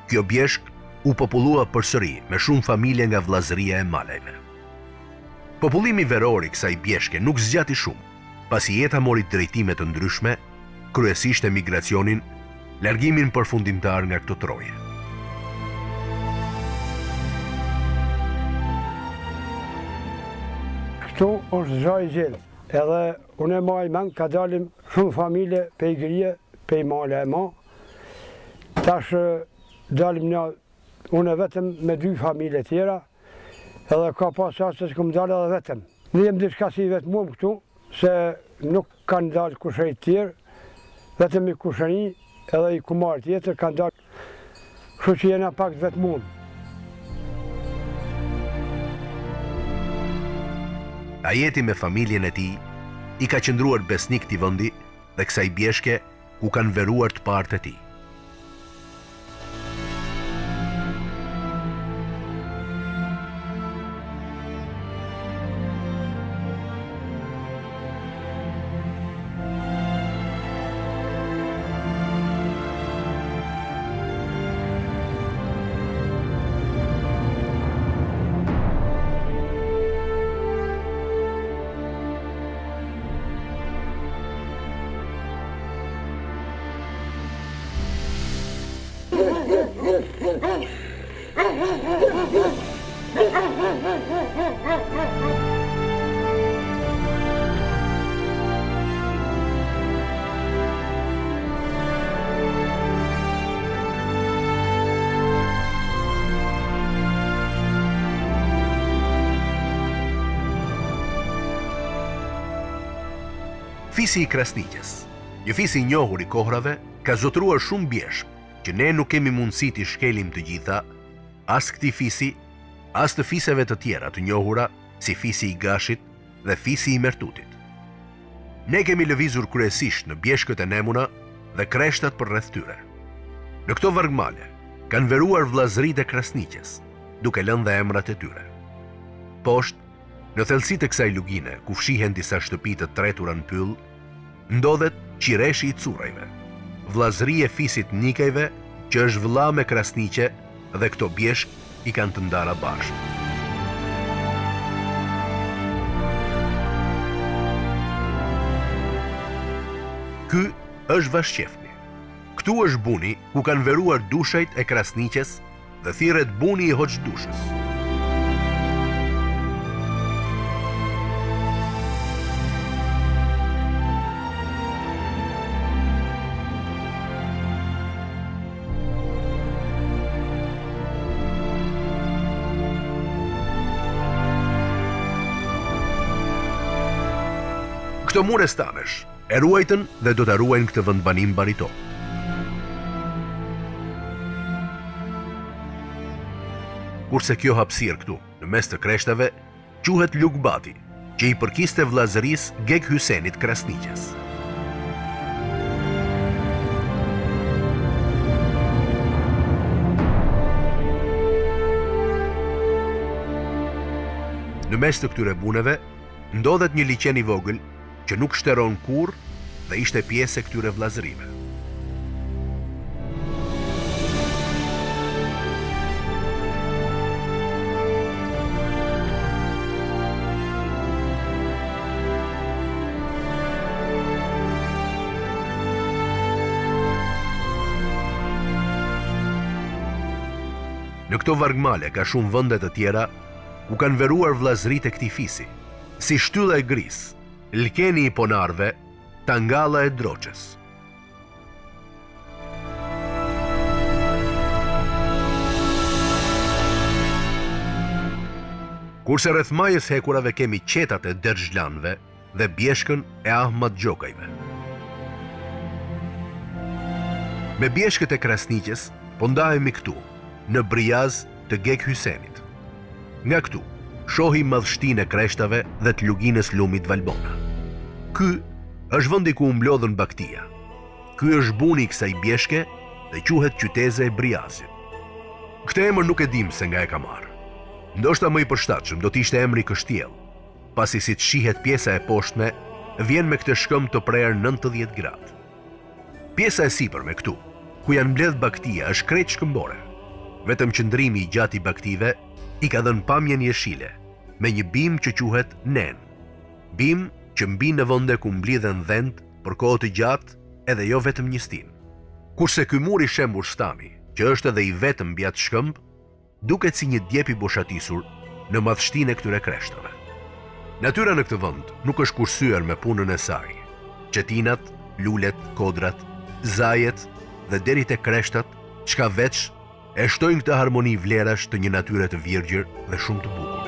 kjo bjeshkë u popullua përsëri me shumë familje nga vllazëria e maleve. Popullimi veror i kësaj bjeshke nuk zgjati shumë, pasi jeta mori drejtime të ndryshme, kryesisht emigracionin, largimin përfundimtar nga këto troje. Këtu është zhari i gjelës. Edhe unë e maj men, ka dalim shumë familje, pej grije, pej male e ma. Tash dalim një, unë e vetëm me dy familje tjera, edhe ka pas asë të këmë dalë edhe vetëm. Në jem diska si vetëmum këtu, se nuk kanë dalë kushërit tjerë, vetëm i kushëni edhe i kumar tjetër kanë dalë, kështu që jena pak vetëmum. A jeti me familjen e tij i ka qëndruar besnik këtij vendi dhe kësaj bjeshke ku kanë veruar të parët e tij. Fisi i Krasniqes, një fisi i njohur i kohrave, ka zotruar shumë bjeshkë që ne nuk kemi mundësi t'i shkelim të gjitha, as këtij fisi, as të fiseve të tjera të njohura si fisi i Gashit dhe fisi i Mertutit. Ne kemi lëvizur kryesisht në bjeshkët e Nemuna dhe kreshtat për rreth tyre. Në këto vargmale kanë veruar vllazëritë e Krasniqes, duke lënë dhe emrat e tyre. Poshtë, në thellësitë e kësaj lugine, ku fshihen disa shtëpi të tretura në pyll, ndodhet Qireshi I Currejve, vllazëri e fisit Nikajve, që është vëlla me Krasniqe, dhe këto bjeshk I kanë të ndara bashkë. Ky është Vashqefni. Këtu është buni ku kanë veruar dushajt e Krasniqes dhe thirret buni I Hoxhdushës. Këto mure stanesh, e ruajtën dhe do ta ruajnë këtë vendbanim barito. Kurse kjo hapësirë këtu, në mes të kreshtave, quhet Lugbati, që I përkiste vllazërisë Geg Hysenit Krasniqes. Në mes të këtyre buneve, ndodhet një liqen I vogël që nuk shteron kurrë dhe ishte pjesë e këtyre vllazërive. Në këto vargmale ka shumë vende të tjera ku kanë veruar vllazëritë e këtij fisi, si shtylla e gris, lkeni I ponarve, tangalla e droqes. Kurse rreth majës hekurave kemi qetat e derzhlanve dhe bjeshkën e Ahmat Gjokajve. Me bjeshkët e Krasniqes po ndahemi këtu, në Brijaz të Geg Hysenit. Nga këtu shohi madhështinë e kreshtave dhe të luginës lumit Valbona. Ky është vendi ku u mblodhën Baktia. Ky është buni I kësaj bjeshke dhe quhet qyteze e Brijazit. Këtë emër nuk e dim se nga e ka marrë. Ndoshta më I përshtatshëm do të ishte emri Kështjell, pasi siç shihet pjesa e poshtme, vjen me këtë shkëm të prerë nëntëdhjetë gradë. Pjesa e sipërme këtu, ku janë mbledh Baktia, është krejt shkëmbore. Vetëm qëndrimi I gjatë I Baktive I ka dhënë pamjen jeshile, me një bim që quhet nen. Bim që mbi në vende ku mblidhen dhend për kohë të gjatë edhe jo vetëm një stin. Kurse ky mur I shembur stami, që është edhe I vetëm mbi atë shkëmb, duket si një djep I boshatisur në madhështinë e këtyre kreshtave. Natyra në këtë vend nuk është kursyer me punën e saj. Qetinat, lulet, kodrat, zajet dhe deri te kreshtat, çka veç e shtojnë këtë harmoni vlerash të një natyre të virgjër dhe shumë të bukur.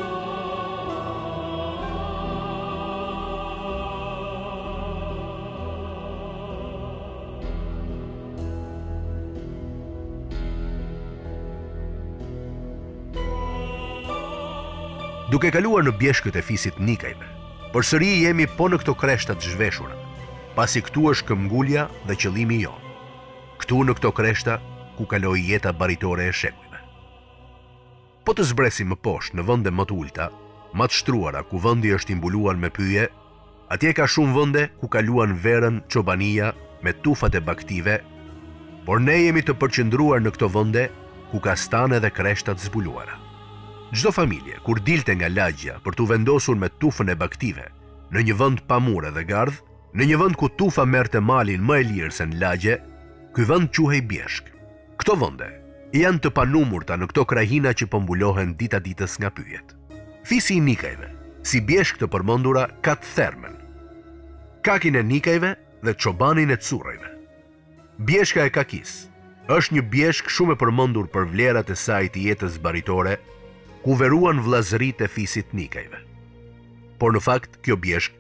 Duke kaluar në bjeshkët e fisit Nikajve, përsëri jemi po në këto kreshtat zhveshura, pasi këtu është këmbgulja dhe qëllimi jonë. Këtu në këto kreshta ku kaloi jeta baritore e shekujve. Po të zbresim më poshtë në vende më të ulta, më të shtruara ku vendi është imbuluar me pyje, atje ka shumë vende ku kaluan verën çobania me tufat e baktive, por ne jemi të përqendruar në këto vende ku ka stane dhe kreshta të zbuluara. Çdo familje kur dilte nga lagja për t'u vendosur me tufën e baktive në një vend pa mure dhe gardh, në një vend ku tufa merrte malin më e lirë se në lagje, ky vend quhej bjeshk. Këto vende janë të panumurta në këto krahina që pëmbulohen dita ditës nga pyjet. Fisi I Nikajve, si bjeshk të përmendura, ka të thermen, kakin e Nikajve dhe çobanin e Currejve. Bjeshka e Kakis është një bjeshk shumë e përmendur për vlerat e saj të jetës baritore, ku veruan vllazëritë e fisit Nikajve. Por në fakt, kjo bjeshk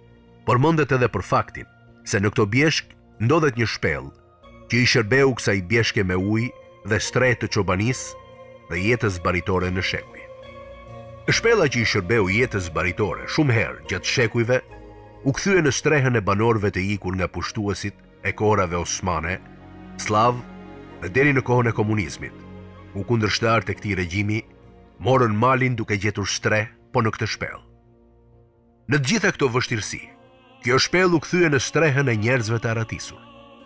përmendet edhe për faktin se në këto bjeshk ndodhet një shpellë që I shërbeu kësaj bjeshke me ujë dhe stretë të çobanisë dhe jetës baritore në shekuj. Shpella që I shërbeu jetës baritore shumë herë gjatë shekujve, u kthye në strehën e banorëve të ikur nga pushtuesit e kohërave osmane slav dhe deri në kohën e komunizmit. U kundërshtar të këtij regjimi, morën malin duke gjetur shtre, po në këtë shpellë. Në të gjitha këto vështirësi, kjo shpellë u kthye në shtrehën e njerëzve të aratisur.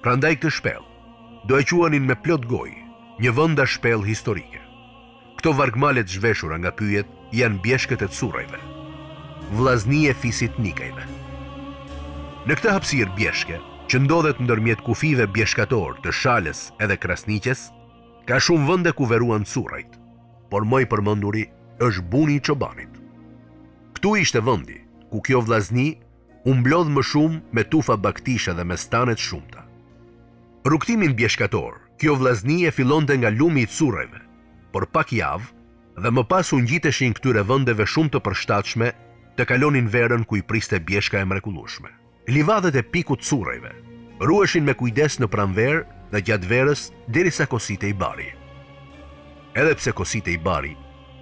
Prandaj këtë shpellë do e quanin me plot gojë, një vënda shpellë historike. Këto vargmale të zhveshura nga pyjet janë bjeshkët e currejve, vllazni e fisit Nikajve. Në këtë hapësirë bjeshke, që ndodhet ndërmjet kufive bjeshkator të Shales edhe Krasniqes, ka shumë vende ku veruan currejt, por më i përmenduri është buni I çobanit. Ktu ishte vendi ku kjo vllazni u mblodh më shumë me tufa baktisha dhe me stane të shumta. Rrugtimin bjeshkator, kjo vllazni e fillonte nga lumi I currejve, por pak javë dhe më pas u ngjiteshin këtyre vendeve shumë të përshtatshme të kalonin verën ku I priste bjeshka e mrekullueshme. Livadët e pikut currejve ruheshin me kujdes në pranverë dhe gjatë verës derisa kositej bari. Edhe pse kositej bari,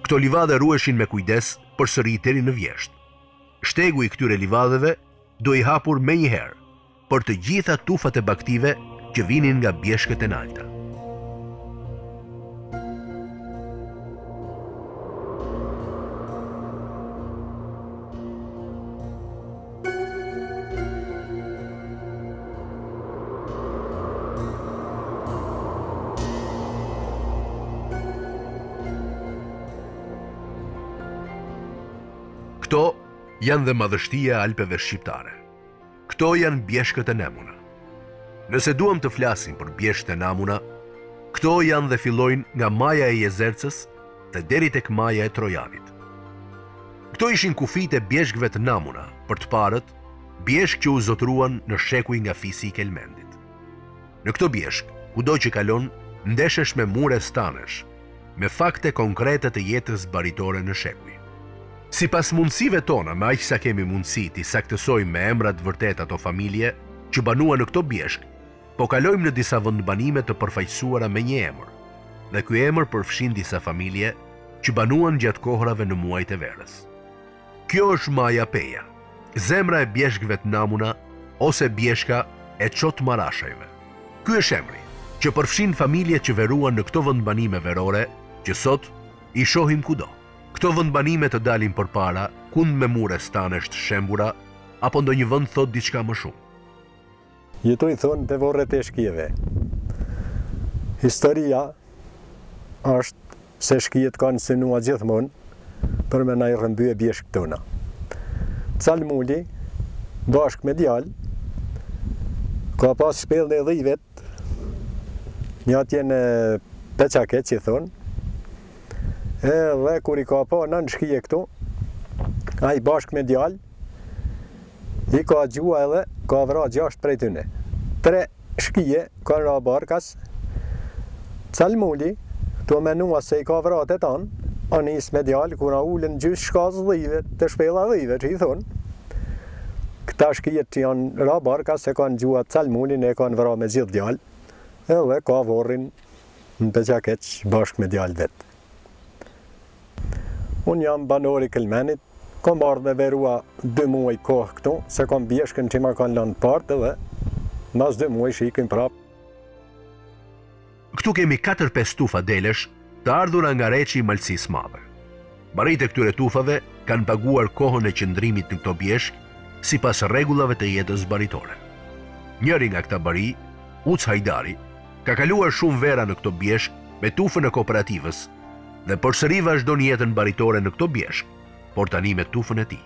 këto livadë ruheshin me kujdes përsëri deri në vjeshtë. Shtegu I këtyre livadëve do I hapur menjëherë për të gjitha tufat e baktive që vinin nga bjeshkët e nalta. Këto janë dhe madhështia Alpeve shqiptare. Këto janë bjeshkët e Nemuna. Nëse duam të flasim për bjeshkët e Nemuna, këto janë dhe fillojnë nga maja e Jezercës dhe deri tek maja e Trojanit. Këto ishin kufijtë e bjeshkëve të Nemuna, për të parët, bjeshkë që u zotëruan në shekuj nga fisi I Kelmendit. Në këto bjeshkë, kudo që kalon, ndeshesh me mure stanesh, me fakte konkrete të jetës baritore në shekuj. Si pas mundësive tona, me aq sa kemi mundësi t'i saktësojmë me emrat vërtet ato familje që banuan në këto bjeshkë, po kalojmë në disa vendbanime të përfaqësuara me një emër, dhe ky emër përfshin disa familje që banuan gjatë kohërave në muajt e verës. Kjo është Maja Peja, zemra e bjeshkëve të Nemuna ose bjeshka e Çotmarashajve. Ky është emri që përfshin familje që veruan në këto vendbanime verore që sot I shohim kudo. Këto vendbanime të dalin përpara kund me mure stanesh të shembura apo ndonjë vend thot diçka më shumë. Jetoj thonë te vorret e shkijeve. Historia është se shkijet kanë synuar gjithmonë për me na I rrëmbye bjeshkët tona. Calmuli, bashkë me djalë, ka pas shpellën e dhëvet, një atje në Peçake që I thonë, edhe kur I ka pa nën shkije këtu, ai bashkë me djalë, I ka gjua edhe ka vra gjashtë prej tyne. Tre shkije ka ra barkas, Calmuli, tu menua se I ka vra të tanë, anis me djalë, kura ullën gjysë shkaz dhive, të shpela dhive që I thonë. Këta shkijet që janë ra barkas e kanë gjua Calmulin e kanë vra me gjithë djalë, edhe ka vorrin në Peçakeq bashkë me djalë vetë. Unë jam banori Kelmenit, kom ardhë dhe verua dy muaj kohë këtu, se kom bjeshkën që ma kanë lënë partë dhe mas dy muaj shikim prapë. Këtu kemi katër pesë tufa delesh të ardhura nga reçi I Malësisë Madhe. Barit e këtyre tufave kanë paguar kohën e qëndrimit në këto bjeshkë si pas rregullave të jetës baritore. Njëri nga këta bari, Uc Hajdari, ka kaluar shumë vera në këto bjeshkë me tufën e kooperativës, dhe përsëri vazhdon jetën baritore në këto bjeshkë, por tani me tufën e tij.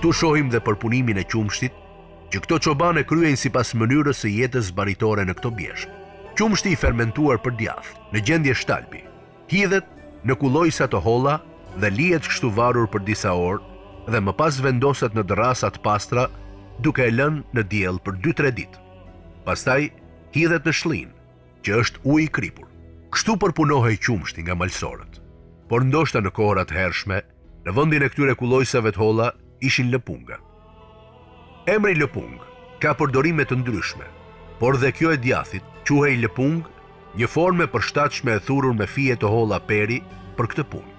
Këtu shohim dhe përpunimin e qumshtit, që këto çobane kryejnë sipas mënyrës së jetës baritore në këto bjeshkë. Qumshti I fermentuar për djath, në gjendje shtalpi, hidhet në kullojsa të holla dhe lihet kështu varur për disa orë dhe më pas vendoset në dërrasa të pastra duke e lënë në diell për dy tre ditë. Pastaj hidhet në shlinë, që është ujë I kripur. Kështu përpunohej qumshti nga malsorët. Por ndoshta në kohrat hershme, në vendin e këtyre kullojsave të holla ishin lëpunga. Emri lëpung ka përdorime të ndryshme, por dhe kjo e djathit quhej lëpung, një formë e përshtatshme e thurur me fije të holla peri për këtë punë.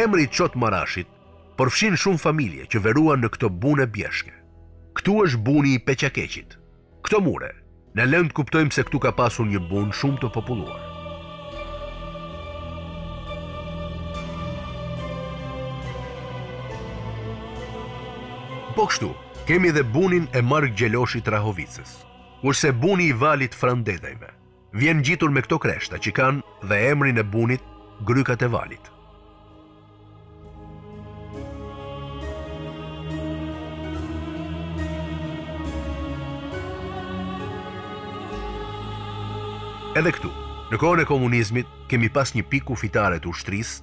Emri Çot Marashit përfshin shumë familje që veruan në këto bune bjeshke. Këtu është buni I Peçakeqit. Këto mure, në lëndë kuptojmë se këtu ka pasur një bun shumë të populluar. Po kështu, kemi dhe bunin e Mark Gjeloshit Rahovicës, kurse buni I Valit Frandedajve vjen gjitur me këto kreshta që kanë dhe emrin e bunit Grykat e Valit. Edhe këtu, në kohën e komunizmit, kemi pas një pikë kufitare të ushtrisë,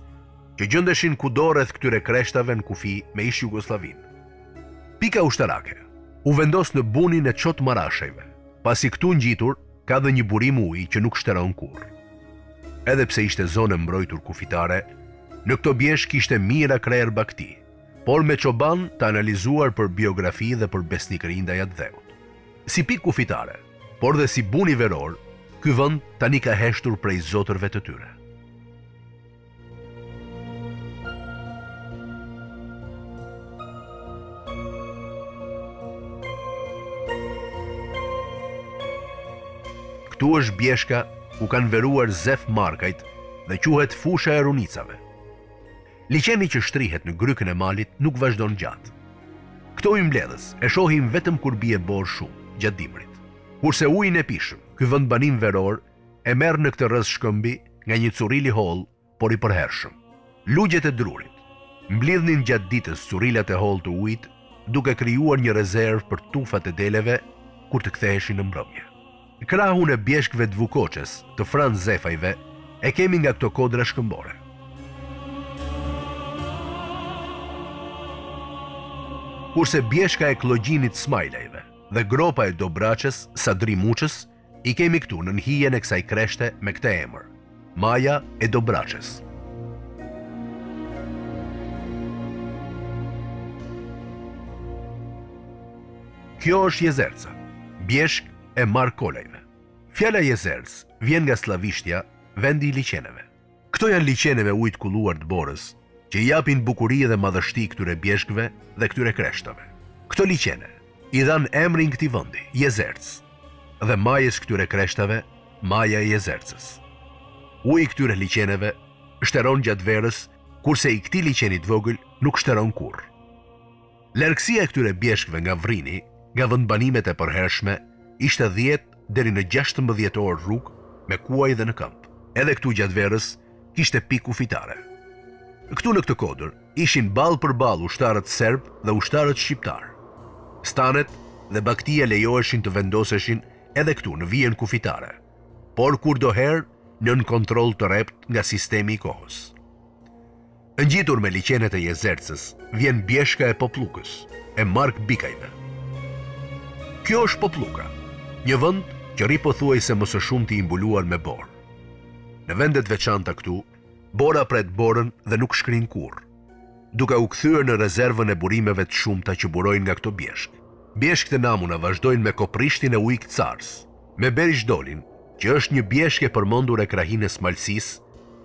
që gjendeshin kudo rreth këtyre kreshtave në kufi me ish Jugosllavinë. Pika ushtarake u vendos në bunin e Çot Marashejve, pasi këtu ngjitur ka dhe një burim uji që nuk shteron kurrë. Edhe pse ishte zonë mbrojtur kufitare, në këto bjeshkë kishte mira krer bakti, por me çoban të analizuar për biografi dhe për besnikëri ndaj atdheut. Si pikë kufitare, por dhe si buni veror, ky vend tani ka heshtur prej zotërve të tyre. Këtu është bjeshka ku kanë veruar Zef Markajt dhe quhet Fusha e Runicave. Liçeni që shtrihet në grykën e malit nuk vazhdon gjatë. Këto ujë mbledhës e shohim vetëm kur bie borë shumë gjatë dimrit. Kurse ujin e pishëm, ky vend banim veror e merr në këtë rrëz shkëmbi nga një curril I holl, por I përhershëm. Lugjet e drurit mblidhnin gjatë ditës currilat e holl të ujit, duke krijuar një rezervë për tufat e deleve kur të ktheheshin në mbrëmje. Krahun e bjeshkëve të Vukoçes, të Fran Zefajve, e kemi nga këto kodra shkëmbore. Kurse bjeshka e Klogjinit Smajlajve dhe gropa e Dobraçes, Sadri Muçës, I kemi këtu në hijen e kësaj kreshte me këtë emër, Maja e Dobraçes. Kjo është Jezerca, bjeshk e Markolajve. Fjala Jezerc vjen nga slavishtja, vendi I liçeneve. Këto janë liçene me ujë të kulluar të borës, që japin bukuri dhe madhështi këtyre bjeshkëve dhe këtyre kreshtave. Këto liçene I dhan emrin këtij vendi, Jezerc, dhe majës këtyre kreshtave, maja e Jezercës. Uji I këtyre liçeneve shteron gjatë verës, kurse I këtij liçeni të vogël nuk shteron kurrë. Largësia e këtyre bjeshkëve nga Vrini, nga vendbanimet e përhershme, ishte dhjetë deri në gjashtëmbëdhjetë orë rrugë me kuaj dhe në këmp. Edhe këtu gjatë verës kishte pikë kufitare. Këtu në këtë kodër ishin ball për ball ushtarët serb dhe ushtarët shqiptar. Stanet dhe baktia lejoheshin të vendoseshin edhe këtu në vijen kufitare, por kurdoherë nën kontroll të rept nga sistemi I kohës. Ngjitur me liçenet e Jezercës vjen bjeshka e Poplukës, e Mark Bikajve. Kjo është Popluka, një vend që ripothuajse më së shumti I mbuluar me borë. Në vendet veçanta këtu, bora pret borën dhe nuk shkrin kurrë, duke u kthyer në rezervën e burimeve të shumta që burojnë nga këto bjeshkë. Bjeshkët e Namuna vazhdojnë me Koprishtin e Ujk Cars, me Berishdolin, që është një bjeshkë e përmendur e krahinës Malsis,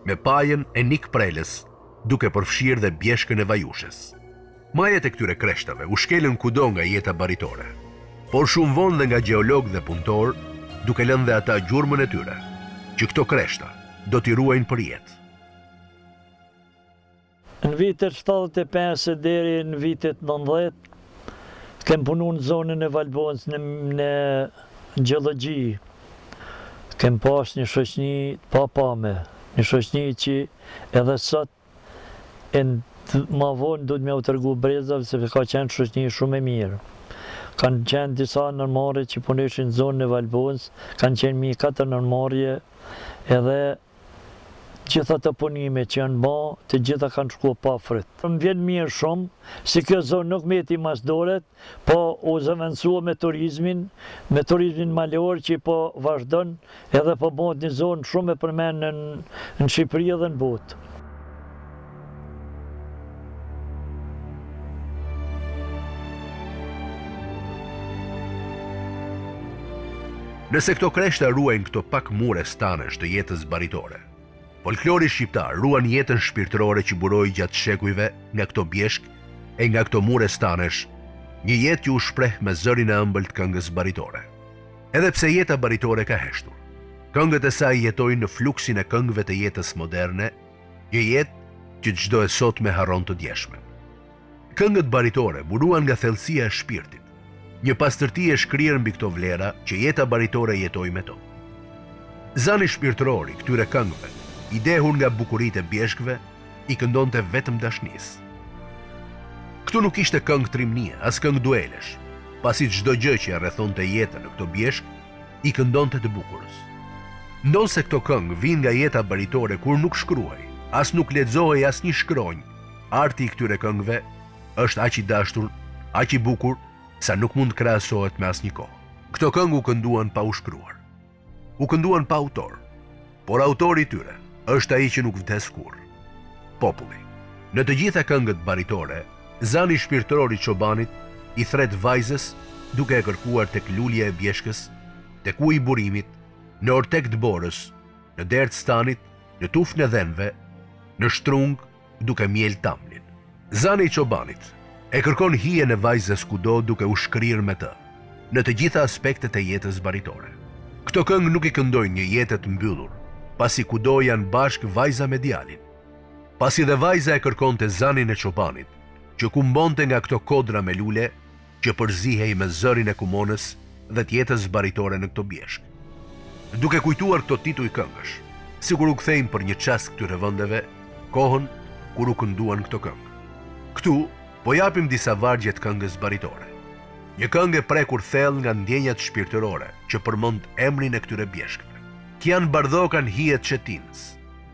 me Pajën e Nik Preles, duke përfshirë dhe bjeshkën e Vajushes. Majet e këtyre kreshtave u shkelën kudo nga jeta baritore, por shumë vonë dhe nga gjeolog dhe punëtor, duke lënë dhe ata gjurmën e tyre, që këto kreshta do t'i ruajnë për jetë. Në vitet shtatëdhjetë e pesë deri në vitet nëntëdhjetë, kem punu në zonën e Valbonës në gjeologji kem pas një shoqni pa pame, një shoqni që edhe sot e ma vonë duhet me u tërgu brezave se ka qenë shoqni shumë e mirë. Kanë qenë disa nërmarje që punishin zonën e Valbonës, kanë qenë një katër nërmarje edhe gjitha të punime që janë ba, të gjitha kanë shku pa fryt. Më vjen mirë shumë, si kjo zonë nuk meti mas doret, po u zëvendësua me turizmin, me turizmin malor që po vazhdon edhe po bëhet një zonë shumë e përmenë në Shqipëri edhe në botë. Nëse këto kreshta ruajnë këto pak mure stanesh të jetës baritore, folklori shqiptar ruan jetën shpirtërore që buroi gjatë shekujve nga këto bjeshk e nga këto mure stanesh, një jetë që u shpreh me zërin e ëmbël të këngës baritore. Edhe pse jeta baritore ka heshtur, këngët e saj jetojnë në fluksin e këngëve të jetës moderne, një jetë që çdo e sotme harron të djeshmen. Këngët baritore buruan nga thellësia e shpirtit, një pastërti e shkrirë mbi këto vlera që jeta baritore jetoj me to. Zani shpirtërori këtyre këngëve, i dehur nga bukuritë e bjeshkëve, i këndonte vetëm dashnisë. Këtu nuk ishte këngë trimnie, as këngë duelesh, pasi çdo gjë që rrethonte jetën në këto bjeshkë, i këndonte të bukurës. Ndonse këto këngë vijnë nga jeta baritore kur nuk shkruaj, as nuk lexohej asnjë shkronjë, arti i këtyre këngëve është aq i dashur, aq i bukur, sa nuk mund krahasohet me asnjë kohë. Këto këngë u kënduan pa u shkruar, u kënduan pa autor, por autori i tyre është ai që nuk vdes kurrë, populli. Në të gjitha këngët baritore, zani shpirtëror i çobanit i thret vajzës duke e kërkuar tek lulja e bjeshkës, tek uji i burimit, në ortek të borës, në derë të stanit, në tufën e dhenëve, në shtrung duke mjel tamlin. Zani i çobanit e kërkon hijen e vajzës kudo duke u shkrirë me të, në të gjitha aspektet e jetës baritore. Këto këngë nuk i këndojnë një jetë të mbyllur, pasi kudo janë bashkë vajza me djalin. Pasi dhe vajza e kërkonte zanin e çobanit, që kumbonte nga këto kodra me lule, që përzihej me zërin e kumonës dhe të jetës baritore në këto bjeshkë. Duke kujtuar këto tituj këngësh, sikur u kthejmë për një çast këtyre vendeve, kohën kur u kënduan këto këngë. Këtu po japim disa vargje të këngës baritore. Një këngë e prekur thellë nga ndjenjat shpirtërore që përmend emrin e këtyre bjeshkëve. Kian bardhokan hijet çetinës,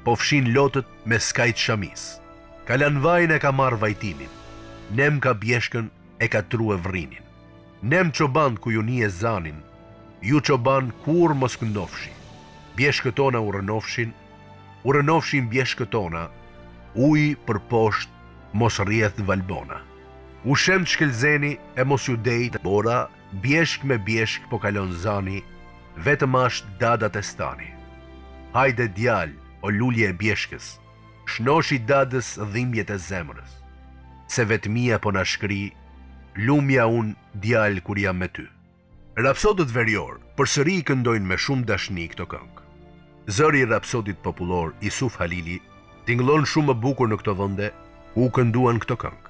po fshin lotët me skajt shamis. Kalanvajin e ka marr vajtimin, nem ka bjeshkën e ka true vrinin. Nem çoban ku ju nije zanin, ju çoban kur mos këndofshi. Bjeshkët tona u rënofshin, u rënofshin bjeshkët tona, uji për poshtë mos rrjedh Valbona. U shem shkelzeni e mos ju dejt bora, bjeshk me bjeshk po kalon zani, vetëm asht dadat e stani. Hajde djal, o lulje e bjeshkës, shnoshi dadës dhimbjet e zemrës, se vetmia po na shkri, lumja un djal kur jam me ty. Rapsodët verior përsëri i këndojnë me shumë dashni këto këngë. Zëri i rapsodit popullor Isuf Halili tingëllon shumë e bukur në këto vende, u kënduan këto këngë.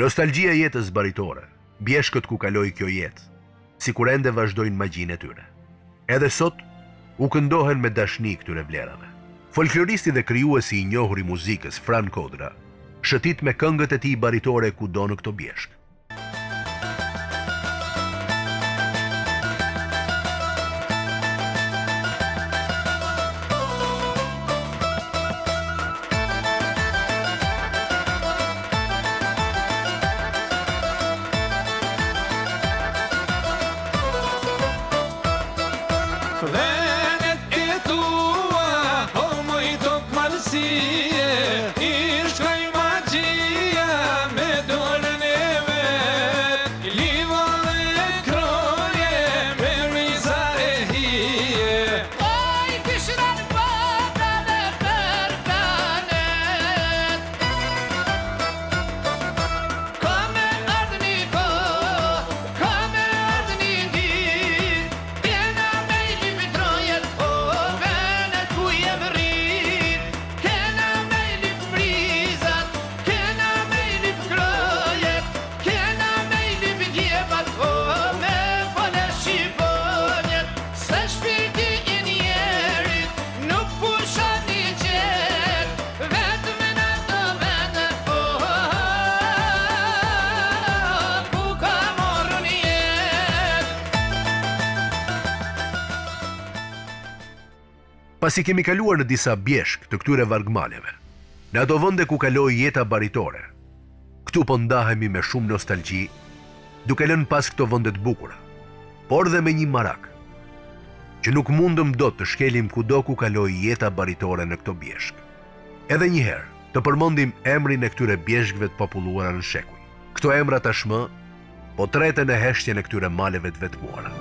Nostalgjia jetës baritore, bjeshkët ku kaloi kjo jetë, si kur ende vazhdojnë magjinë e tyre. Edhe sot, u këndohen me dashni këtyre vlerave. Folkloristi dhe krijuesi i njohur i muzikës Fran Kodra shëtit me këngët e tij baritore kudo në këto bjeshkë. Venet e tua, o moj dok malsije, iškaj maj. pasi kemi kaluar në disa bjeshk të këtyre vargmaleve, në ato vënde ku kaloi jeta baritore. Këtu po ndahemi me shumë nostalgji, duke lënë pas këto vënde të bukura, por dhe me një marak, që nuk mundëm dot të shkelim kudo ku kaloi jeta baritore në këto bjeshk. Edhe njëherë, të përmendim emrin e këtyre bjeshkëve të populluara në shekuj. Këto emra tashmë po treten e heshtjen e këtyre maleve të vetmuara.